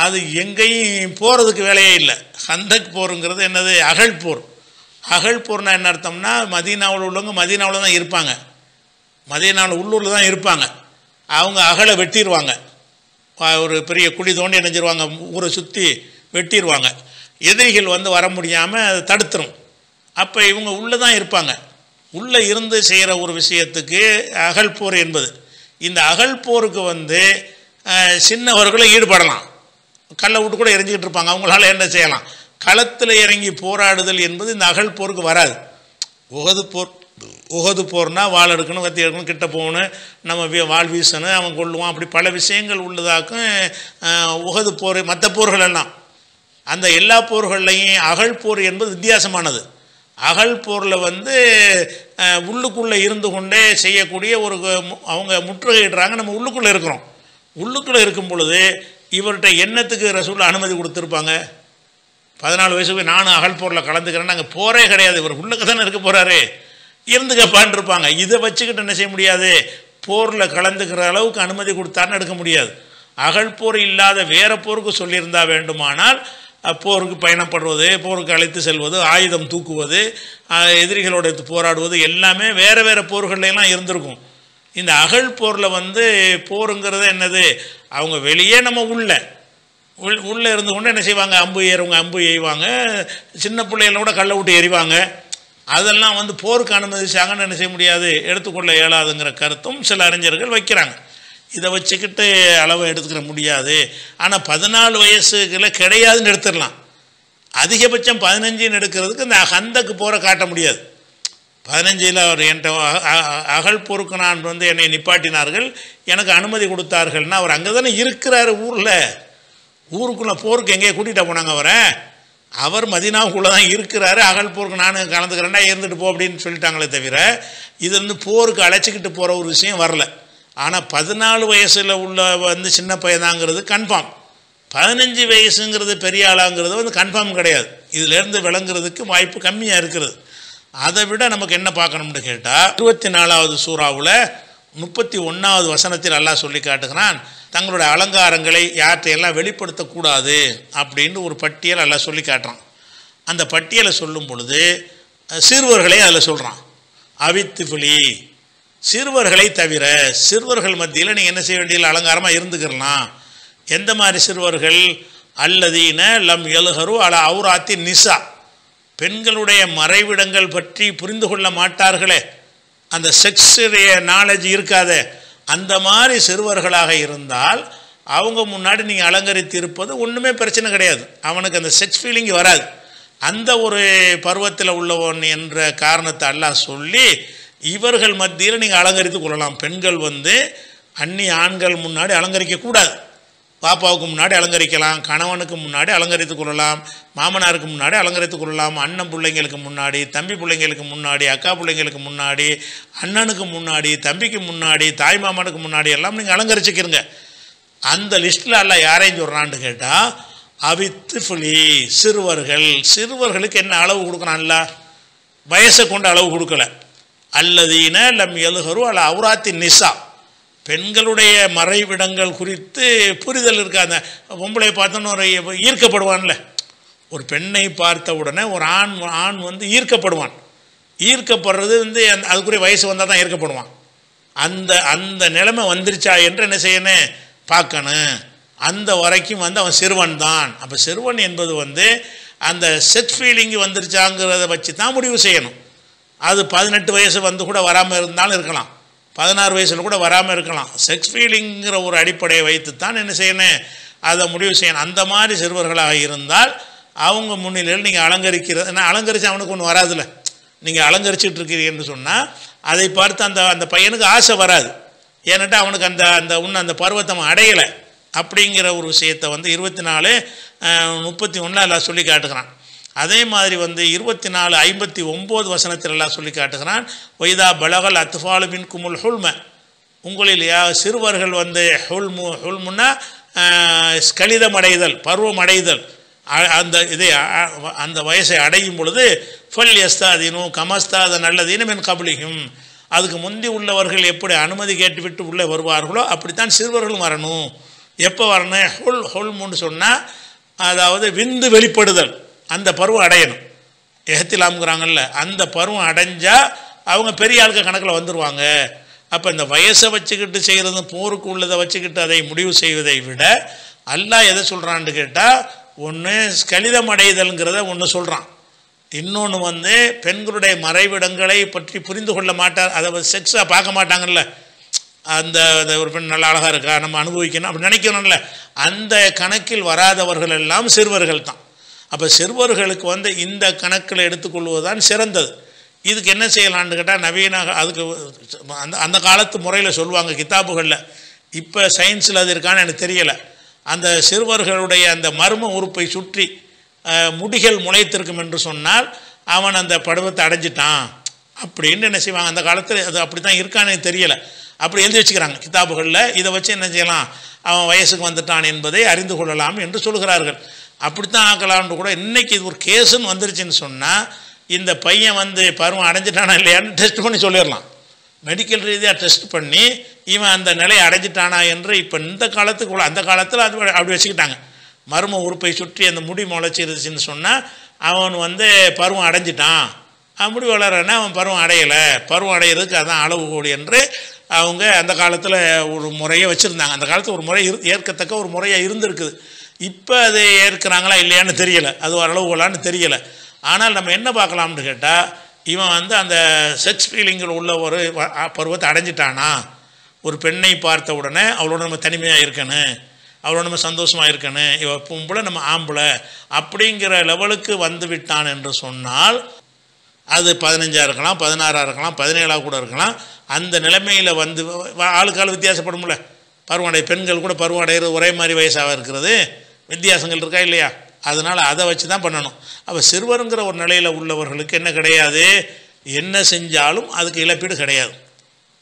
அது எங்கேயும் போகிறதுக்கு வேலையே இல்லை. ஹந்தக் போருங்கிறது என்னது, அகழ்போர். அகழ்போர்னால் என்ன அர்த்தம்னா, மதீனாவில் உள்ளவங்க மதீனாவில் தான் இருப்பாங்க, மதீனாவில் உள்ளூரில் தான் இருப்பாங்க. அவங்க அகலை வெட்டிடுவாங்க, ஒரு பெரிய குழி தோண்டி இணைஞ்சிருவாங்க, ஊரை சுற்றி வெட்டிடுவாங்க. எதிரிகள் வந்து வர முடியாமல் அதை தடுத்துரும். அப்போ இவங்க உள்ளே தான் இருப்பாங்க. உள்ளே இருந்து செய்கிற ஒரு விஷயத்துக்கு அகழ்போர் என்பது. இந்த அகழ்போருக்கு வந்து சின்னவர்களும் ஈடுபடலாம், கல்லை விட்டு கூட எரிஞ்சிக்கிட்டு இருப்பாங்க, அவங்களால என்ன செய்யலாம். களத்தில் இறங்கி போராடுதல் என்பது இந்த அகல் போருக்கு வராது. உகது போர்னால் வாள் எடுக்கணும், கத்தி எடுக்கணும், கிட்ட போகணும், நம்ம வாள் வீசணும், அவன் கொள்ளுவான், அப்படி பல விஷயங்கள் உள்ளதாக்கும் உகது போர். மற்ற போர்கள் எல்லாம் அந்த எல்லா போர்கள்லையும் அகல் போர் என்பது வித்தியாசமானது. அகல் போரில் வந்து உள்ளுக்குள்ளே இருந்து கொண்டே செய்யக்கூடிய ஒரு, அவங்க முற்றுகையிடுறாங்க, நம்ம உள்ளுக்குள்ளே இருக்கிறோம். உள்ளுக்குள்ளே இருக்கும் பொழுது இவர்கிட்ட என்னத்துக்கு ரசூல் அனுமதி கொடுத்துருப்பாங்க. 14 வயசு போய் நானும் அகல் போரில் கலந்துக்கிறேன், நாங்கள் போரே கிடையாது, இவர் உள்ளுக்கு தானே இருக்க போகிறாரு, இருந்துக்கப்பான்னு இருப்பாங்க. இதை வச்சுக்கிட்டு என்ன செய்ய முடியாது, போரில் கலந்துக்கிற அளவுக்கு அனுமதி கொடுத்தாருன்னு எடுக்க முடியாது. அகல் போர் இல்லாத வேறு போருக்கு சொல்லியிருந்தா வேண்டுமானால், போருக்கு பயணப்படுவது, போருக்கு அழைத்து செல்வது, ஆயுதம் தூக்குவது, எதிரிகளோட போராடுவது எல்லாமே வேறு வேறு போர்களெல்லாம் இருந்திருக்கும். இந்த அகல் போரில் வந்து போருங்கிறது என்னது, அவங்க வெளியே, நம்ம உள்ளே இருந்து கொண்டு என்ன செய்வாங்க, அம்பு எய்வாங்க, சின்ன பிள்ளைகளோட கல்லை விட்டு எறிவாங்க. அதெல்லாம் வந்து போருக்கு அனுமதிச்சாங்கன்னு என்ன செய்ய முடியாது, எடுத்துக்கொள்ள இயலாதுங்கிற கருத்தும் சில அறிஞர்கள் வைக்கிறாங்க. இதை வச்சுக்கிட்டு அளவை எடுத்துக்கிற முடியாது. ஆனால் 14 வயசுல கிடையாதுன்னு எடுத்துடலாம். அதிகபட்சம் 15ன்னு எடுக்கிறதுக்கு இந்த ஹந்தக்கு போரை காட்ட முடியாது. 15ல் அவர் என்கிட்ட அகல் போருக்கு நான் வந்து என்னை நிப்பாட்டினார்கள், எனக்கு அனுமதி கொடுத்தார்கள்னா அவர் அங்கே தானே இருக்கிறாரு, ஊருக்குள்ளே போருக்கு எங்கேயே கூட்டிகிட்ட போனாங்க அவரை, அவர் மதினாவுக்குள்ளே தான் இருக்கிறாரு, அகல் போருக்கு நான் கலந்துக்கிறேன்னா இருந்துட்டு போ அப்படின்னு சொல்லிட்டாங்களே தவிர இது வந்து போருக்கு அழைச்சிக்கிட்டு போகிற ஒரு விஷயம் வரல. ஆனால் 14 வயசில் உள்ள வந்து சின்ன பையனாங்கிறது கன்ஃபார்ம். 15 வயசுங்கிறது பெரிய ஆளாங்கிறது வந்து கன்ஃபார்ம் கிடையாது. இதிலேருந்து விளங்குறதுக்கு வாய்ப்பு கம்மியாக இருக்கிறது. அதை விட நமக்கு என்ன பார்க்கணும்னு கேட்டால் 24வது சூறாவில் 31வது வசனத்தில் அல்லாஹ் சொல்லி காட்டுகிறான், தங்களுடைய அலங்காரங்களை யார்கிட்டையெல்லாம் வெளிப்படுத்தக்கூடாது அப்படின்னு ஒரு பட்டியல் அல்லாஹ் சொல்லி காட்டுறான். அந்த பட்டியலை சொல்லும் பொழுது சிறுவர்களையும் அதில் சொல்கிறான். அவித்துஃபுலி, சிறுவர்களை தவிர சிறுவர்கள் மத்தியில் நீங்கள் என்ன செய்ய வேண்டிய அலங்காரமாக இருந்துக்கிறலாம். எந்த மாதிரி சிறுவர்கள்? அல்லதீன லம் யல்ஹரு அலா அவுராத்தி நிசா, பெண்களுடைய மறைவிடங்கள் பற்றி புரிந்து கொள்ள மாட்டார்களே, அந்த செக்ஸுடைய நாலேஜ் இருக்காதே, அந்த மாதிரி சிறுவர்களாக இருந்தால் அவங்க முன்னாடி நீங்கள் அலங்கரித்து இருப்பது ஒன்றுமே பிரச்சனை கிடையாது. அவனுக்கு அந்த செக்ஸ் ஃபீலிங் வராது. அந்த ஒரு பருவத்தில் உள்ளவன் என்ற காரணத்தை அல்லாஹ் சொல்லி இவர்கள் மத்தியில் நீங்கள் அலங்கரித்து கொள்ளலாம். பெண்கள் வந்து அந்நிய ஆண்கள் முன்னாடி அலங்கரிக்கக்கூடாது. பாப்பாவுக்கு முன்னாடி அலங்கரிக்கலாம், கணவனுக்கு முன்னாடி அலங்கரித்து கொள்ளலாம், மாமனாருக்கு முன்னாடி அலங்கரித்து கொள்ளலாம், அண்ணன் பிள்ளைங்களுக்கு முன்னாடி, தம்பி பிள்ளைங்களுக்கு முன்னாடி, அக்கா பிள்ளைங்களுக்கு முன்னாடி, அண்ணனுக்கு முன்னாடி, தம்பிக்கு முன்னாடி, தாய் மாமனுக்கு முன்னாடி எல்லாம் நீங்கள் அலங்கரிச்சுக்கிறங்க. அந்த லிஸ்ட்டில் எல்லாம் யாரையும் சொல்கிறான்னு கேட்டால் அவித்துஃபுலி, சிறுவர்கள். சிறுவர்களுக்கு என்ன அளவு கொடுக்குறான்ல? வயசை கொண்டு அளவு கொடுக்கல. அல்லதீன லம் யல்ஹரு அலா அவுராத்தி நிசா, பெண்களுடைய மறைவிடங்கள் குறித்து புரிதல் இருக்காது. பொம்பளை பார்த்தோன்னு ஒரு ஈர்க்கப்படுவான்ல, ஒரு பெண்ணை பார்த்த உடனே ஒரு ஆண் வந்து ஈர்க்கப்படுவான். ஈர்க்கப்படுறது வந்து அதுக்குரிய வயசு வந்தால் தான் ஈர்க்கப்படுவான். அந்த அந்த நிலைமை வந்துருச்சா என்று என்ன செய்யணும் பார்க்கணும். அந்த வரைக்கும் வந்து அவன் சிறுவன் தான். அப்போ சிறுவன் என்பது வந்து அந்த செக்ஸ் ஃபீலிங்கு வந்துருச்சாங்கிறத வச்சு தான் முடிவு செய்யணும். அது 18 வயசு வந்து கூட வராமல் இருந்தாலும் இருக்கலாம், 16 வயசில் கூட வராமல் இருக்கலாம். செக்ஸ் ஃபீலிங்கிற ஒரு அடிப்படையை வைத்து தான் என்ன செய்யணும், அதை முடிவு செய்யணும். அந்த மாதிரி சிறுவர்களாக இருந்தால் அவங்க முன்னிலையில் நீங்கள் அலங்கரிக்கிறது, ஏன்னா அலங்கரித்து அவனுக்கு ஒன்று வராதுல்ல. நீங்கள் அலங்கரிச்சிட்டு இருக்கிறீங்கன்னு சொன்னால் அதை பார்த்து அந்த அந்த பையனுக்கு ஆசை வராது. ஏன்னாட்டா அவனுக்கு அந்த அந்த இன்னும் அந்த பருவத்தை அடையலை. அப்படிங்கிற ஒரு விஷயத்தை வந்து 24, 31 எல்லாம் சொல்லி காட்டுகிறான். அதே மாதிரி வந்து 24, 59 வசனத்தில் எல்லாம் சொல்லி காட்டுகிறான். ஒய்தா பலகல் அத்துஃபாலுபின் குமுல் ஹுல்ம, உங்களில் சிறுவர்கள் வந்து ஹுல்முன்னா கலிதம் அடைதல், பருவம் அடைதல், அந்த இதை அந்த வயசை அடையும் பொழுது ஃபல் எஸ்தாதீனும் கமஸ்தாத நல்லதீனும் என் கபலிகும், அதுக்கு முந்தி உள்ளவர்கள் எப்படி அனுமதி கேட்டுவிட்டு உள்ளே வருவார்களோ அப்படித்தான் சிறுவர்கள் வரணும். எப்போ வரணும்? ஹுல் ஹுல்முன்னு சொன்னால் அதாவது விந்து வெளிப்படுதல், அந்த பருவம் அடையணும். எகத்திலாம்ங்கிறாங்கல்ல, அந்த பருவம் அடைஞ்சால் அவங்க பெரிய ஆளுக்கு கணக்கில் வந்துடுவாங்க. அப்போ இந்த வயசை வச்சுக்கிட்டு செய்கிறது, போருக்கு உள்ளதை வச்சுக்கிட்டு அதை முடிவு செய்வதை விட அல்லாஹ் எதை சொல்கிறான்னு கேட்டால் ஒன்று கலிதம் அடைதல்ங்கிறத ஒன்று சொல்கிறான், இன்னொன்று வந்து பெண்களுடைய மறைவிடங்களை பற்றி புரிந்து கொள்ள மாட்டார், அதை செக்ஸாக பார்க்க மாட்டாங்கல்ல. அந்த ஒரு பெண் நல்லா அழகாக இருக்கா, நம்ம அனுபவிக்கணும் அப்படி நினைக்கணும்ல, அந்த கணக்கில் வராதவர்கள் எல்லாம் சிறுவர்கள் தான். அப்போ சிறுவர்களுக்கு வந்து இந்த கணக்கில் எடுத்துக்கொள்வது தான் சிறந்தது. இதுக்கு என்ன செய்யலான்னு கேட்டால் நவீனாக அதுக்கு அந்த அந்த காலத்து முறையில் சொல்லுவாங்க கிதாபுகளில். இப்போ சயின்ஸில் அது இருக்கான்னு எனக்கு தெரியலை. அந்த சிறுவர்களுடைய அந்த மர்ம உறுப்பை சுற்றி முடிகள் முளைத்திருக்கும் என்று சொன்னால் அவன் அந்த பருவத்தை அடைஞ்சிட்டான் அப்படின்னு என்ன செய்வாங்க. அந்த காலத்தில் அது அப்படி தான் இருக்கான்னு எனக்கு தெரியலை. அப்படி எழுதி வச்சுக்கிறாங்க கிதாபுகளில். இதை வச்சு என்ன செய்யலாம், அவன் வயசுக்கு வந்துட்டான் என்பதை அறிந்து கொள்ளலாம் என்று சொல்கிறார்கள். அப்படித்தான் ஆக்கலாம்னு கூட இன்றைக்கி இது ஒரு கேஸுன்னு வந்துருச்சுன்னு சொன்னால் இந்த பையன் வந்து பருவம் அடைஞ்சிட்டானா இல்லையான்னு டெஸ்ட் பண்ணி சொல்லிடலாம். மெடிக்கல் ரீதியாக டெஸ்ட் பண்ணி இவன் அந்த நிலையை அடைஞ்சிட்டானா என்று இப்போ இந்த காலத்துக்குள்ள, அந்த காலத்தில் அது அப்படி வச்சுக்கிட்டாங்க. மர்ம உறுப்பை சுற்றி அந்த முடி முளைச்சிருச்சுன்னு சொன்னால் அவன் வந்து பருவம் அடைஞ்சிட்டான், முடி வளரன்னா அவன் பருவம் அடையலை, பருவம் அடையிறதுக்கு அதுதான் அளவுகோடு என்று அவங்க அந்த காலத்தில் ஒரு முறையை வச்சுருந்தாங்க. அந்த காலத்தில் ஒரு முறை ஏற்கத்தக்க ஒரு முறையாக இருந்திருக்குது. இப்போ அது ஏற்கிறாங்களா இல்லையான்னு தெரியலை, அது ஓரளவுகளான்னு தெரியலை. ஆனால் நம்ம என்ன பார்க்கலாம்னு கேட்டால் இவன் வந்து அந்த செக்ஸ் ஃபீலிங்கில் உள்ள ஒரு பருவத்தை அடைஞ்சிட்டானா, ஒரு பெண்ணை பார்த்த உடனே அவளோட நம்ம தனிமையாக இருக்கணும், அவளோட நம்ம சந்தோஷமாக இருக்கணும், இவ பொம்பளை நம்ம ஆம்பளை அப்படிங்கிற லெவலுக்கு வந்து விட்டான் என்று சொன்னால் அது 15 இருக்கலாம், 16 இருக்கலாம், 17 கூட இருக்கலாம். அந்த நிலைமையில் வந்து ஆளுக்கு ஆள் வித்தியாசப்படும்ல. பருவமடை பெண்கள் கூட பருவம் அடைகிறது ஒரே மாதிரி வயசாக இருக்கிறது, வித்தியாசங்கள் இருக்கா இல்லையா? அதனால் அதை வச்சு தான் பண்ணணும். அப்போ சிறுவருங்கிற ஒரு நிலையில் உள்ளவர்களுக்கு என்ன கிடையாது, என்ன செஞ்சாலும் அதுக்கு இழப்பீடு கிடையாது,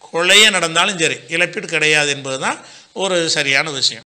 கொலையே நடந்தாலும் சரி இழப்பீடு கிடையாது என்பது தான் ஒரு சரியான விஷயம்.